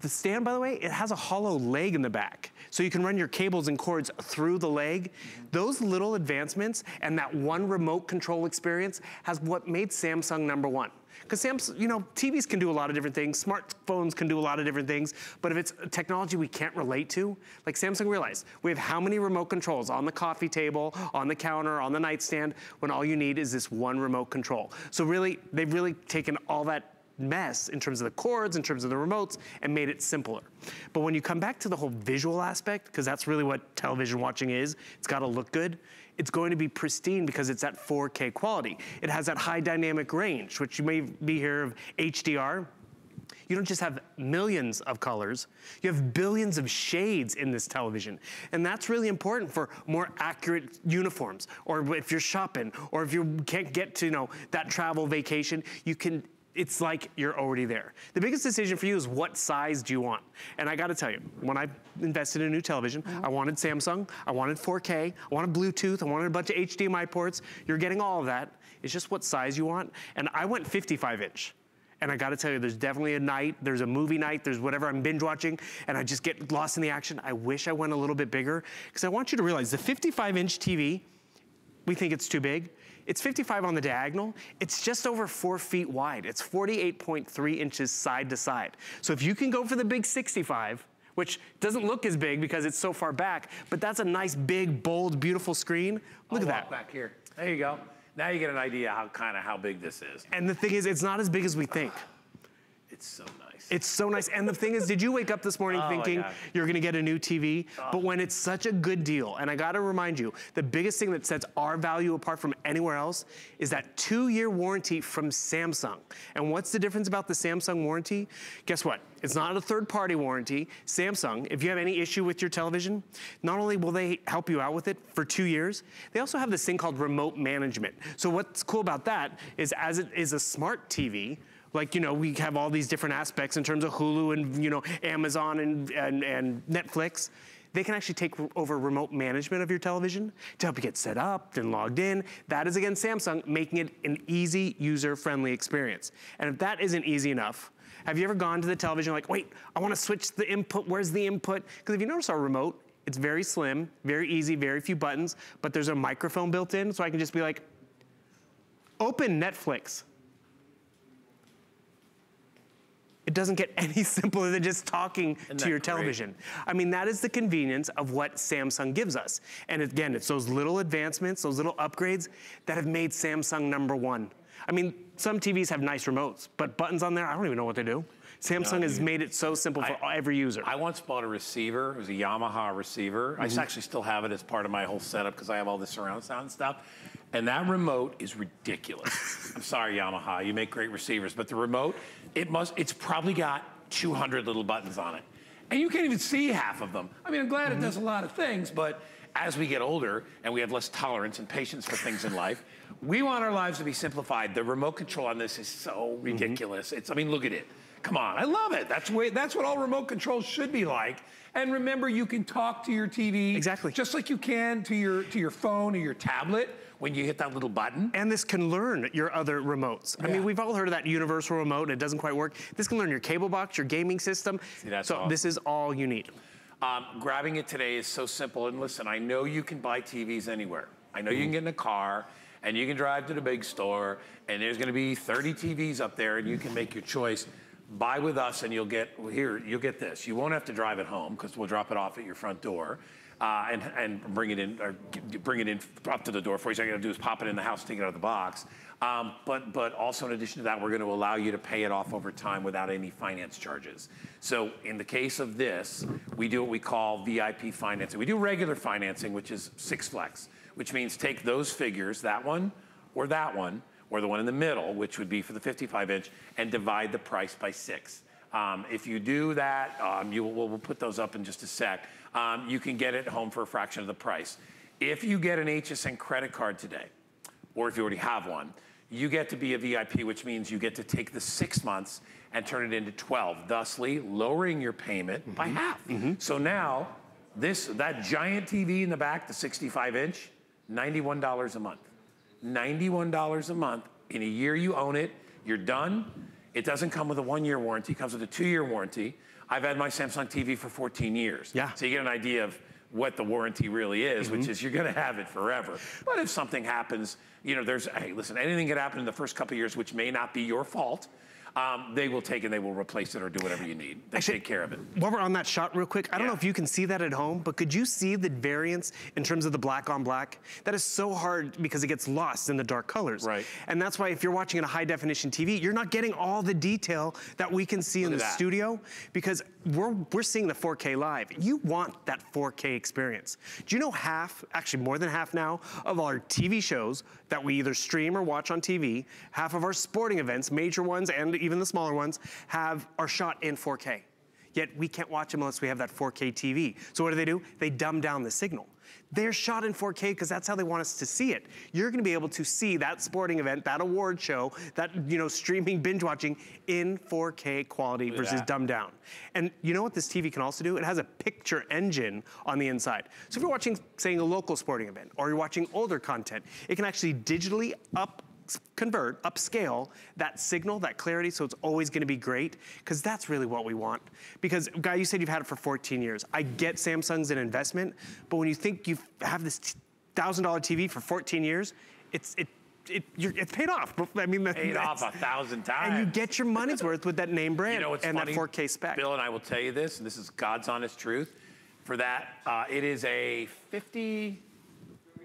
The stand, by the way, it has a hollow leg in the back, so you can run your cables and cords through the leg. Those little advancements and that one remote control experience has what made Samsung #1. Because Samsung, you know, TVs can do a lot of different things, smartphones can do a lot of different things, but if it's technology we can't relate to, like Samsung realized, we have how many remote controls on the coffee table, on the counter, on the nightstand, when all you need is this one remote control. So really, they've really taken all that mess in terms of the cords, in terms of the remotes, and made it simpler. But when you come back to the whole visual aspect, because that's really what television watching is, it's gotta look good, it's going to be pristine because it's at 4K quality. It has that high dynamic range, which you may be here of HDR. You don't just have millions of colors, you have billions of shades in this television. And that's really important for more accurate uniforms, or if you're shopping, or if you can't get to, you know, that travel vacation, you can, it's like you're already there. The biggest decision for you is what size do you want? And I gotta tell you, when I invested in a new television, I wanted Samsung, I wanted 4K, I wanted Bluetooth, I wanted a bunch of HDMI ports. You're getting all of that. It's just what size you want. And I went 55 inch. And I gotta tell you, there's definitely a night, there's a movie night, there's whatever I'm binge watching, and I just get lost in the action. I wish I went a little bit bigger, because I want you to realize the 55 inch TV, we think it's too big. It's 55 on the diagonal. It's just over 4 feet wide. It's 48.3 inches side to side. So if you can go for the big 65, which doesn't look as big because it's so far back, but that's a nice, big, bold, beautiful screen. Look at that. Walk back here. There you go. Now you get an idea how big this is. And the thing is, it's not as big as we think. It's so nice. It's so nice. And the thing is, did you wake up this morning thinking you're gonna get a new TV? But when it's such a good deal, and I gotta remind you, the biggest thing that sets our value apart from anywhere else is that 2-year warranty from Samsung. And what's the difference about the Samsung warranty? Guess what? It's not a third-party warranty. Samsung, if you have any issue with your television, not only will they help you out with it for 2 years, they also have this thing called remote management. So what's cool about that is, as it is a smart TV, like, you know, we have all these different aspects in terms of Hulu and, you know, Amazon and Netflix. They can actually take over remote management of your television to help you get set up and logged in. That is, again, Samsung, making it an easy, user-friendly experience. And if that isn't easy enough, have you ever gone to the television like, wait, I wanna switch the input, where's the input? Because if you notice our remote, it's very slim, very easy, very few buttons, but there's a microphone built in, so I can just be like, open Netflix. It doesn't get any simpler than just talking to your television. I mean, that is the convenience of what Samsung gives us. And again, it's those little advancements, those little upgrades that have made Samsung number one. I mean, some TVs have nice remotes, but buttons on there, I don't even know what they do. Samsung has made it so simple for every user. I once bought a receiver. It was a Yamaha receiver. I actually still have it as part of my whole setup because I have all this surround sound stuff. And that remote is ridiculous. I'm sorry, Yamaha, you make great receivers, but the remote, it's probably got 200 little buttons on it. And you can't even see half of them. I mean, I'm glad it does a lot of things, but as we get older and we have less tolerance and patience for things in life, we want our lives to be simplified. The remote control on this is so ridiculous. It's, I mean, look at it. Come on, I love it. That's what all remote controls should be like. And remember, you can talk to your TV just like you can to your phone or your tablet when you hit that little button. And this can learn your other remotes. I mean, we've all heard of that universal remote and it doesn't quite work. This can learn your cable box, your gaming system. See, this is all you need. Grabbing it today is so simple. And listen, I know you can buy TVs anywhere. I know you can get in a car and you can drive to the big store and there's gonna be 30 TVs up there and you can make your choice. Buy with us and you'll get, here, you'll get this. You won't have to drive it home because we'll drop it off at your front door and bring it in, or bring it in up to the door for you. So all you gotta do is pop it in the house, take it out of the box. But also in addition to that, we're gonna allow you to pay it off over time without any finance charges. So in the case of this, we do what we call VIP financing. We do regular financing, which is 6 flex, which means take those figures, that one, or the one in the middle, which would be for the 55 inch, and divide the price by 6. If you do that, we'll put those up in just a sec. You can get it home for a fraction of the price. If you get an HSN credit card today, or if you already have one, you get to be a VIP, which means you get to take the 6 months and turn it into 12, thusly lowering your payment by half. So now, that giant TV in the back, the 65 inch, $91 a month. $91 a month. In a year you own it, you're done. It doesn't come with a 1-year warranty, it comes with a 2-year warranty. I've had my Samsung TV for 14 years. So you get an idea of what the warranty really is, which is you're gonna have it forever. But if something happens, you know, there's, hey, listen, anything could happen in the first couple of years, which may not be your fault. They will take it, they will replace it or do whatever you need. They actually take care of it. While we're on that shot real quick, I don't know if you can see that at home, but could you see the variance in terms of the black on black? That is so hard because it gets lost in the dark colors. Right. And that's why if you're watching in a high definition TV, you're not getting all the detail that we can see in the studio, because we're seeing the 4K live. You want that 4K experience. Do you know half, actually more than half now, of our TV shows that we either stream or watch on TV, half of our sporting events, major ones and even the smaller ones, are shot in 4K. Yet we can't watch them unless we have that 4K TV. So what do? They dumb down the signal. They're shot in 4K because that's how they want us to see it. You're gonna be able to see that sporting event, that award show, that, you know, streaming, binge watching in 4K quality versus dumbed down. And you know what this TV can also do? It has a picture engine on the inside. So if you're watching, say, a local sporting event, or you're watching older content, it can actually digitally upscale that signal, that clarity, so it's always gonna be great, because that's really what we want. Because, Guy, you said you've had it for 14 years. I get Samsung's an investment, but when you think you have this $1,000 TV for 14 years, it's paid off. I mean, paid off 1,000 times. And you get your money's worth with that name brand, you know, and funny, that 4K spec. Bill, and I will tell you this, and this is God's honest truth, for that, it is a 50,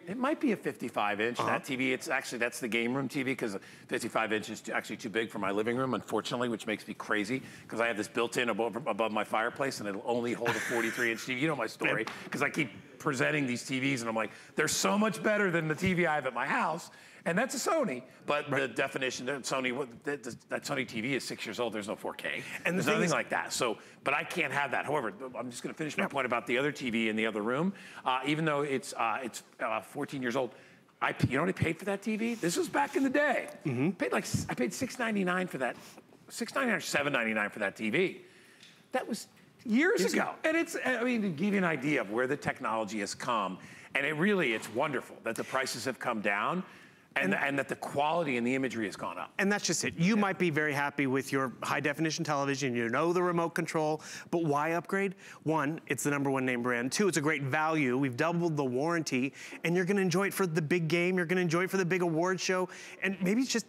it might be a 55-inch, that TV. It's actually, that's the game room TV, because 55 inch is actually too big for my living room, unfortunately, which makes me crazy, because I have this built-in above my fireplace, and it'll only hold a 43-inch TV. You know my story, because I keep presenting these TVs, and I'm like, they're so much better than the TV I have at my house, and that's a Sony, but the definition, that Sony TV is 6 years old, there's no 4K, and there's nothing like that, so, but I can't have that. However, I'm just gonna finish my point about the other TV in the other room. Even though it's 14 years old, you know what I paid for that TV? This was back in the day. I paid $6.99 for that, $6.99 or $7.99 for that TV. That was years ago. And it's, I mean, to give you an idea of where the technology has come, and it really, it's wonderful that the prices have come down, and that the quality and the imagery has gone up. And that's just it. You might be very happy with your high definition television, you know the remote control, but why upgrade? One, it's the #1 name brand. Two, it's a great value. We've doubled the warranty, and you're gonna enjoy it for the big game, you're gonna enjoy it for the big award show, and maybe it's just,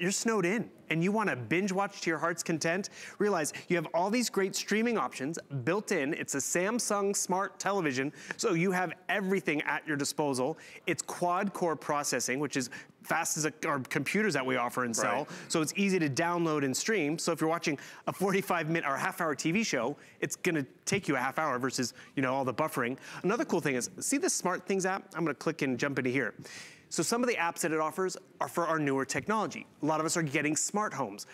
you're snowed in and you wanna binge watch to your heart's content. Realize you have all these great streaming options built in. It's a Samsung smart television, so you have everything at your disposal. It's quad core processing, which is fast as our computers that we offer and sell. So it's easy to download and stream. So if you're watching a 45-minute or half-hour TV show, it's gonna take you a half hour versus, you know, all the buffering. Another cool thing is, see the Smart Things app? I'm gonna click and jump into here. So some of the apps that it offers are for our newer technology. A lot of us are getting smart homes,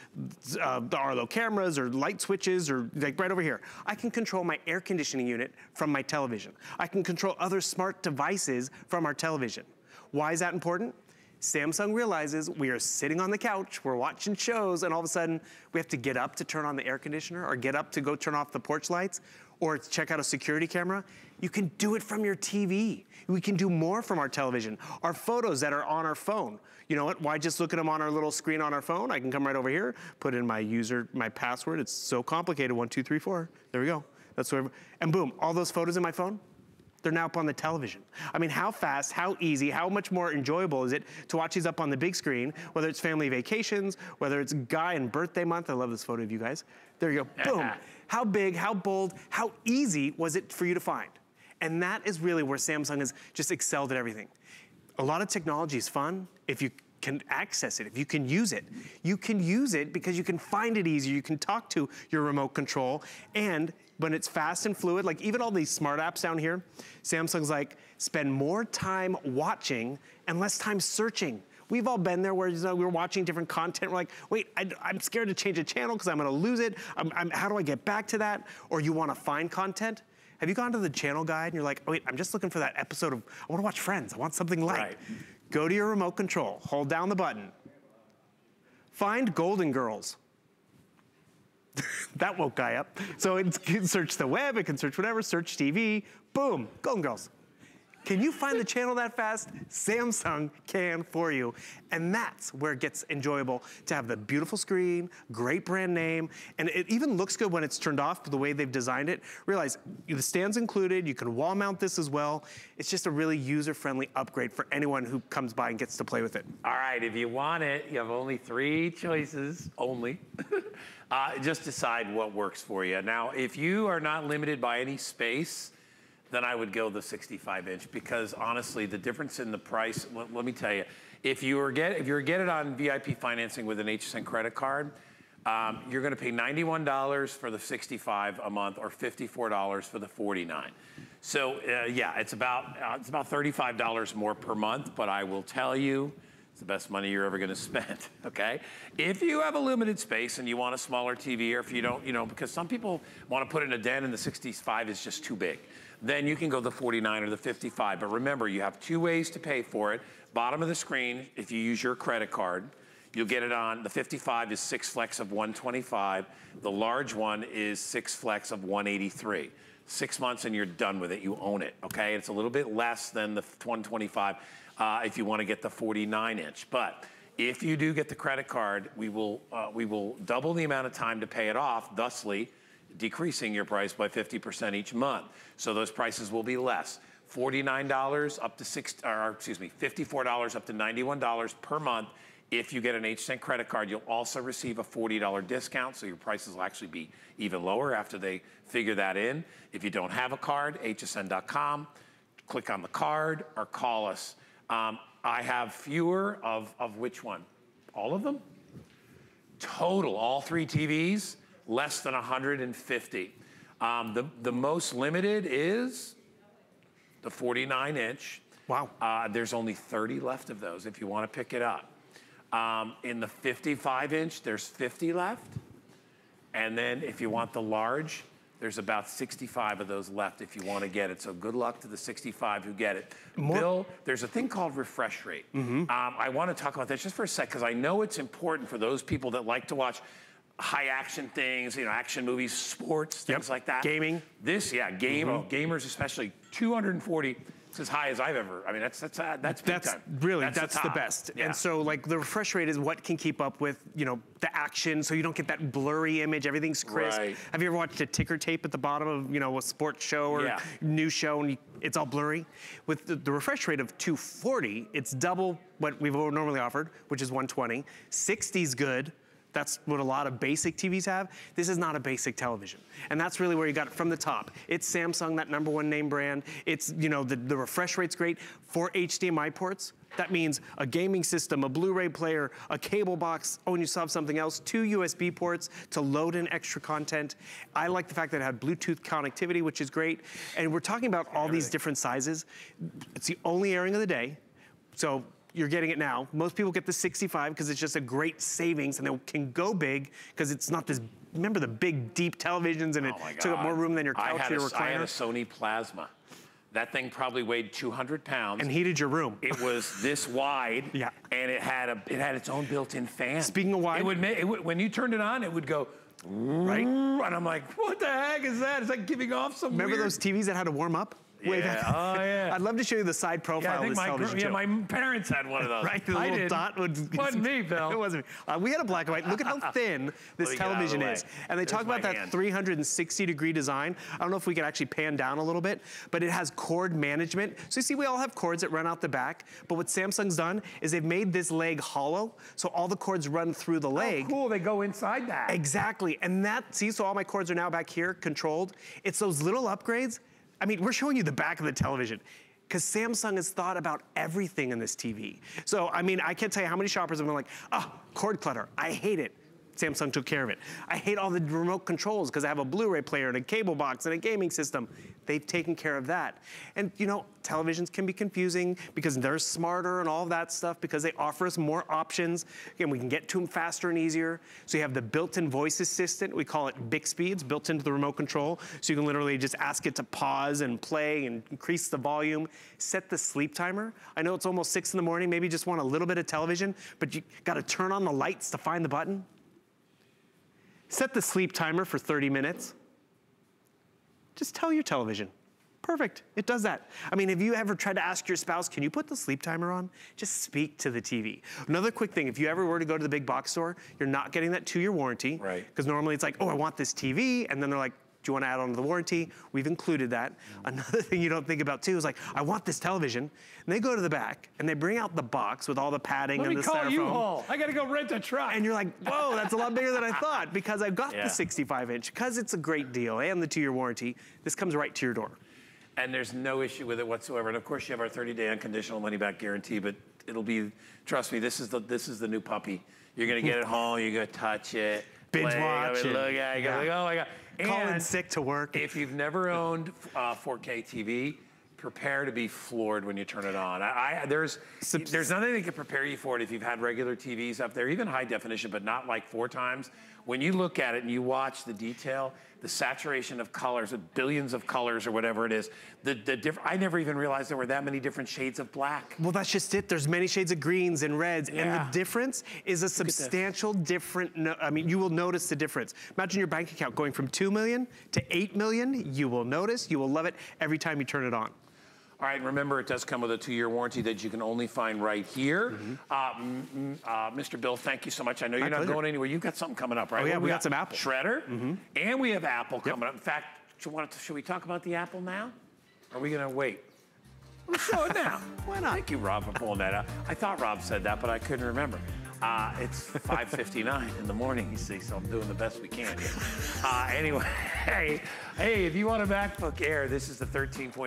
the Arlo cameras or light switches, or like right over here. I can control my air conditioning unit from my television. I can control other smart devices from our television. Why is that important? Samsung realizes we are sitting on the couch, we're watching shows, and all of a sudden we have to get up to turn on the air conditioner, or get up to go turn off the porch lights, or check out a security camera. You can do it from your TV. We can do more from our television. Our photos that are on our phone. You know what, why just look at them on our little screen on our phone? I can come right over here, put in my user, my password. It's so complicated, 1, 2, 3, 4. There we go. That's where, and boom, all those photos in my phone, they're now up on the television. I mean, how fast, how easy, how much more enjoyable is it to watch these up on the big screen, whether it's family vacations, whether it's Guy and birthday month. I love this photo of you guys. There you go, boom. How big, how bold, how easy was it for you to find? And that is really where Samsung has just excelled at everything. A lot of technology is fun if you can access it, if you can use it. You can use it because you can find it easier, you can talk to your remote control, and when it's fast and fluid, like even all these smart apps down here, Samsung's like, spend more time watching and less time searching. We've all been there where, you know, we're watching different content, we're like, wait, I'm scared to change a channel because I'm gonna lose it, how do I get back to that? Or you wanna find content. Have you gone to the channel guide and you're like, oh, wait, I'm just looking for that episode of, I wanna watch Friends, I want something light. Go to your remote control, hold down the button. Find Golden Girls. That woke Guy up. So it can search the web, it can search whatever, search TV, boom, Golden Girls. Can you find the channel that fast? Samsung can for you. And that's where it gets enjoyable to have the beautiful screen, great brand name, and it even looks good when it's turned off the way they've designed it. Realize the stand's included, you can wall mount this as well. It's just a really user-friendly upgrade for anyone who comes by and gets to play with it. All right, if you want it, you have only three choices, only. Just decide what works for you. Now, if you are not limited by any space, then I would go the 65-inch because honestly, the difference in the price, let me tell you, if you get it on VIP financing with an HSN credit card, you're gonna pay $91 for the 65 a month or $54 for the 49. So yeah, it's about $35 more per month, but I will tell you, it's the best money you're ever gonna spend, okay? If you have a limited space and you want a smaller TV, or if you don't, you know, because some people wanna put in a den and the 65 is just too big, then you can go the 49 or the 55. But remember, you have two ways to pay for it. Bottom of the screen, if you use your credit card, you'll get it on, the 55 is 6 flex of 125. The large one is 6 flex of 183. 6 months and you're done with it, you own it, okay? It's a little bit less than the 125. If you want to get the 49-inch. But if you do get the credit card, we will double the amount of time to pay it off, thusly decreasing your price by 50% each month. So those prices will be less. $49 up to $54 up to $91 per month. If you get an HSN credit card, you'll also receive a $40 discount, so your prices will actually be even lower after they figure that in. If you don't have a card, hsn.com, click on the card or call us. I have fewer of which one? All of them? Total, all three TVs, less than 150. The most limited is the 49-inch. Wow. There's only 30 left of those if you want to pick it up. In the 55-inch, there's 50 left. And then if you want the large, there's about 65 of those left if you want to get it. So good luck to the 65 who get it. Bill, there's a thing called refresh rate. I want to talk about this just for a sec because I know it's important for those people that like to watch high action things, you know, action movies, sports, things like that. Gaming. This, yeah, gamers especially, 240. It's as high as I've ever, I mean, that's really, that's the best. Yeah. And so like the refresh rate is what can keep up with, you know, the action so you don't get that blurry image, everything's crisp. Right. Have you ever watched a ticker tape at the bottom of, you know, a sports show or news show and it's all blurry? With the refresh rate of 240, it's double what we've normally offered, which is 120. 60's good. That's what a lot of basic TVs have. This is not a basic television. And that's really where you got it from the top. It's Samsung, that #1 name brand. It's, you know, the refresh rate's great. 4 HDMI ports. That means a gaming system, a Blu-ray player, a cable box, oh, and you saw something else, 2 USB ports to load in extra content. I like the fact that it had Bluetooth connectivity, which is great. And we're talking about all these different sizes. It's the only airing of the day. So you're getting it now. Most people get the 65 because it's just a great savings and they can go big because it's not this, remember the big deep televisions and it took up more room than your couch or your recliner? I had a Sony Plasma. That thing probably weighed 200 pounds. And heated your room. It was this wide and it had its own built-in fan. Speaking of wide. It would, when you turned it on, it would go, right? And I'm like, what the heck is that? It's like giving off some Remember those TVs that had to warm up? I'd love to show you the side profile of this television too. Yeah, my parents had one of those. Right, the little dot would... Wasn't me, Bill. It wasn't me. We had a black and white. Look at how thin this television is. And they talk about that 360-degree design. I don't know if we could actually pan down a little bit, but it has cord management. So you see, we all have cords that run out the back, but what Samsung's done is they've made this leg hollow, so all the cords run through the leg. Oh, cool, they go inside that. Exactly, and that, see, so all my cords are now back here, controlled. It's those little upgrades. I mean, we're showing you the back of the television because Samsung has thought about everything in this TV. So, I mean, I can't tell you how many shoppers have been like, oh, cord clutter, I hate it. Samsung took care of it. I hate all the remote controls because I have a Blu-ray player and a cable box and a gaming system. They've taken care of that. And you know, televisions can be confusing because they're smarter and all of that stuff because they offer us more options. Again, we can get to them faster and easier. So you have the built-in voice assistant. We call it Bixby. It's built into the remote control. So you can literally just ask it to pause and play and increase the volume. Set the sleep timer. I know it's almost 6 in the morning. Maybe you just want a little bit of television, but you gotta turn on the lights to find the button. Set the sleep timer for 30 minutes. Just tell your television, Perfect, it does that. I mean, have you ever tried to ask your spouse, can you put the sleep timer on? Just speak to the TV. Another quick thing, if you ever were to go to the big box store, you're not getting that 2-year warranty. Right. Because normally it's like, oh, I want this TV, and then they're like, do you want to add on to the warranty? We've included that. Another thing you don't think about too is like, I want this television. And they go to the back and they bring out the box with all the padding and the styrofoam. Let me call U-Haul. I got to go rent a truck. And you're like, whoa, that's a lot bigger than I thought because I've got the 65-inch because it's a great deal and the 2-year warranty. This comes right to your door. And there's no issue with it whatsoever. And of course you have our 30-day unconditional money-back guarantee, but it'll be, trust me, this is the new puppy. You're gonna get it home, you're gonna touch it. Binge watch it. Look at it, you're like, oh my God. Calling sick to work. If you've never owned 4K TV, prepare to be floored when you turn it on. There's nothing that can prepare you for it if you've had regular TVs up there, even high definition, but not like 4x. When you look at it and you watch the detail, the saturation of colors, the billions of colors or whatever it is, I never even realized there were that many different shades of black. Well, that's just it. There's many shades of greens and reds, and the difference is a substantial different, I mean, you will notice the difference. Imagine your bank account going from 2 million to 8 million. You will notice, you will love it every time you turn it on. All right, remember it does come with a 2-year warranty that you can only find right here. Mr. Bill, thank you so much. I know you're not going anywhere. You've got something coming up, right? Oh yeah, we got some Apple. Shredder, and we have Apple coming up. In fact, should we talk about the Apple now? Or are we gonna wait? We'll show it now. Why not? Thank you, Rob, for pulling that out. I thought Rob said that, but I couldn't remember. It's 5:59 in the morning, you see, so I'm doing the best we can. Anyway, hey, if you want a MacBook Air, this is the 13.5.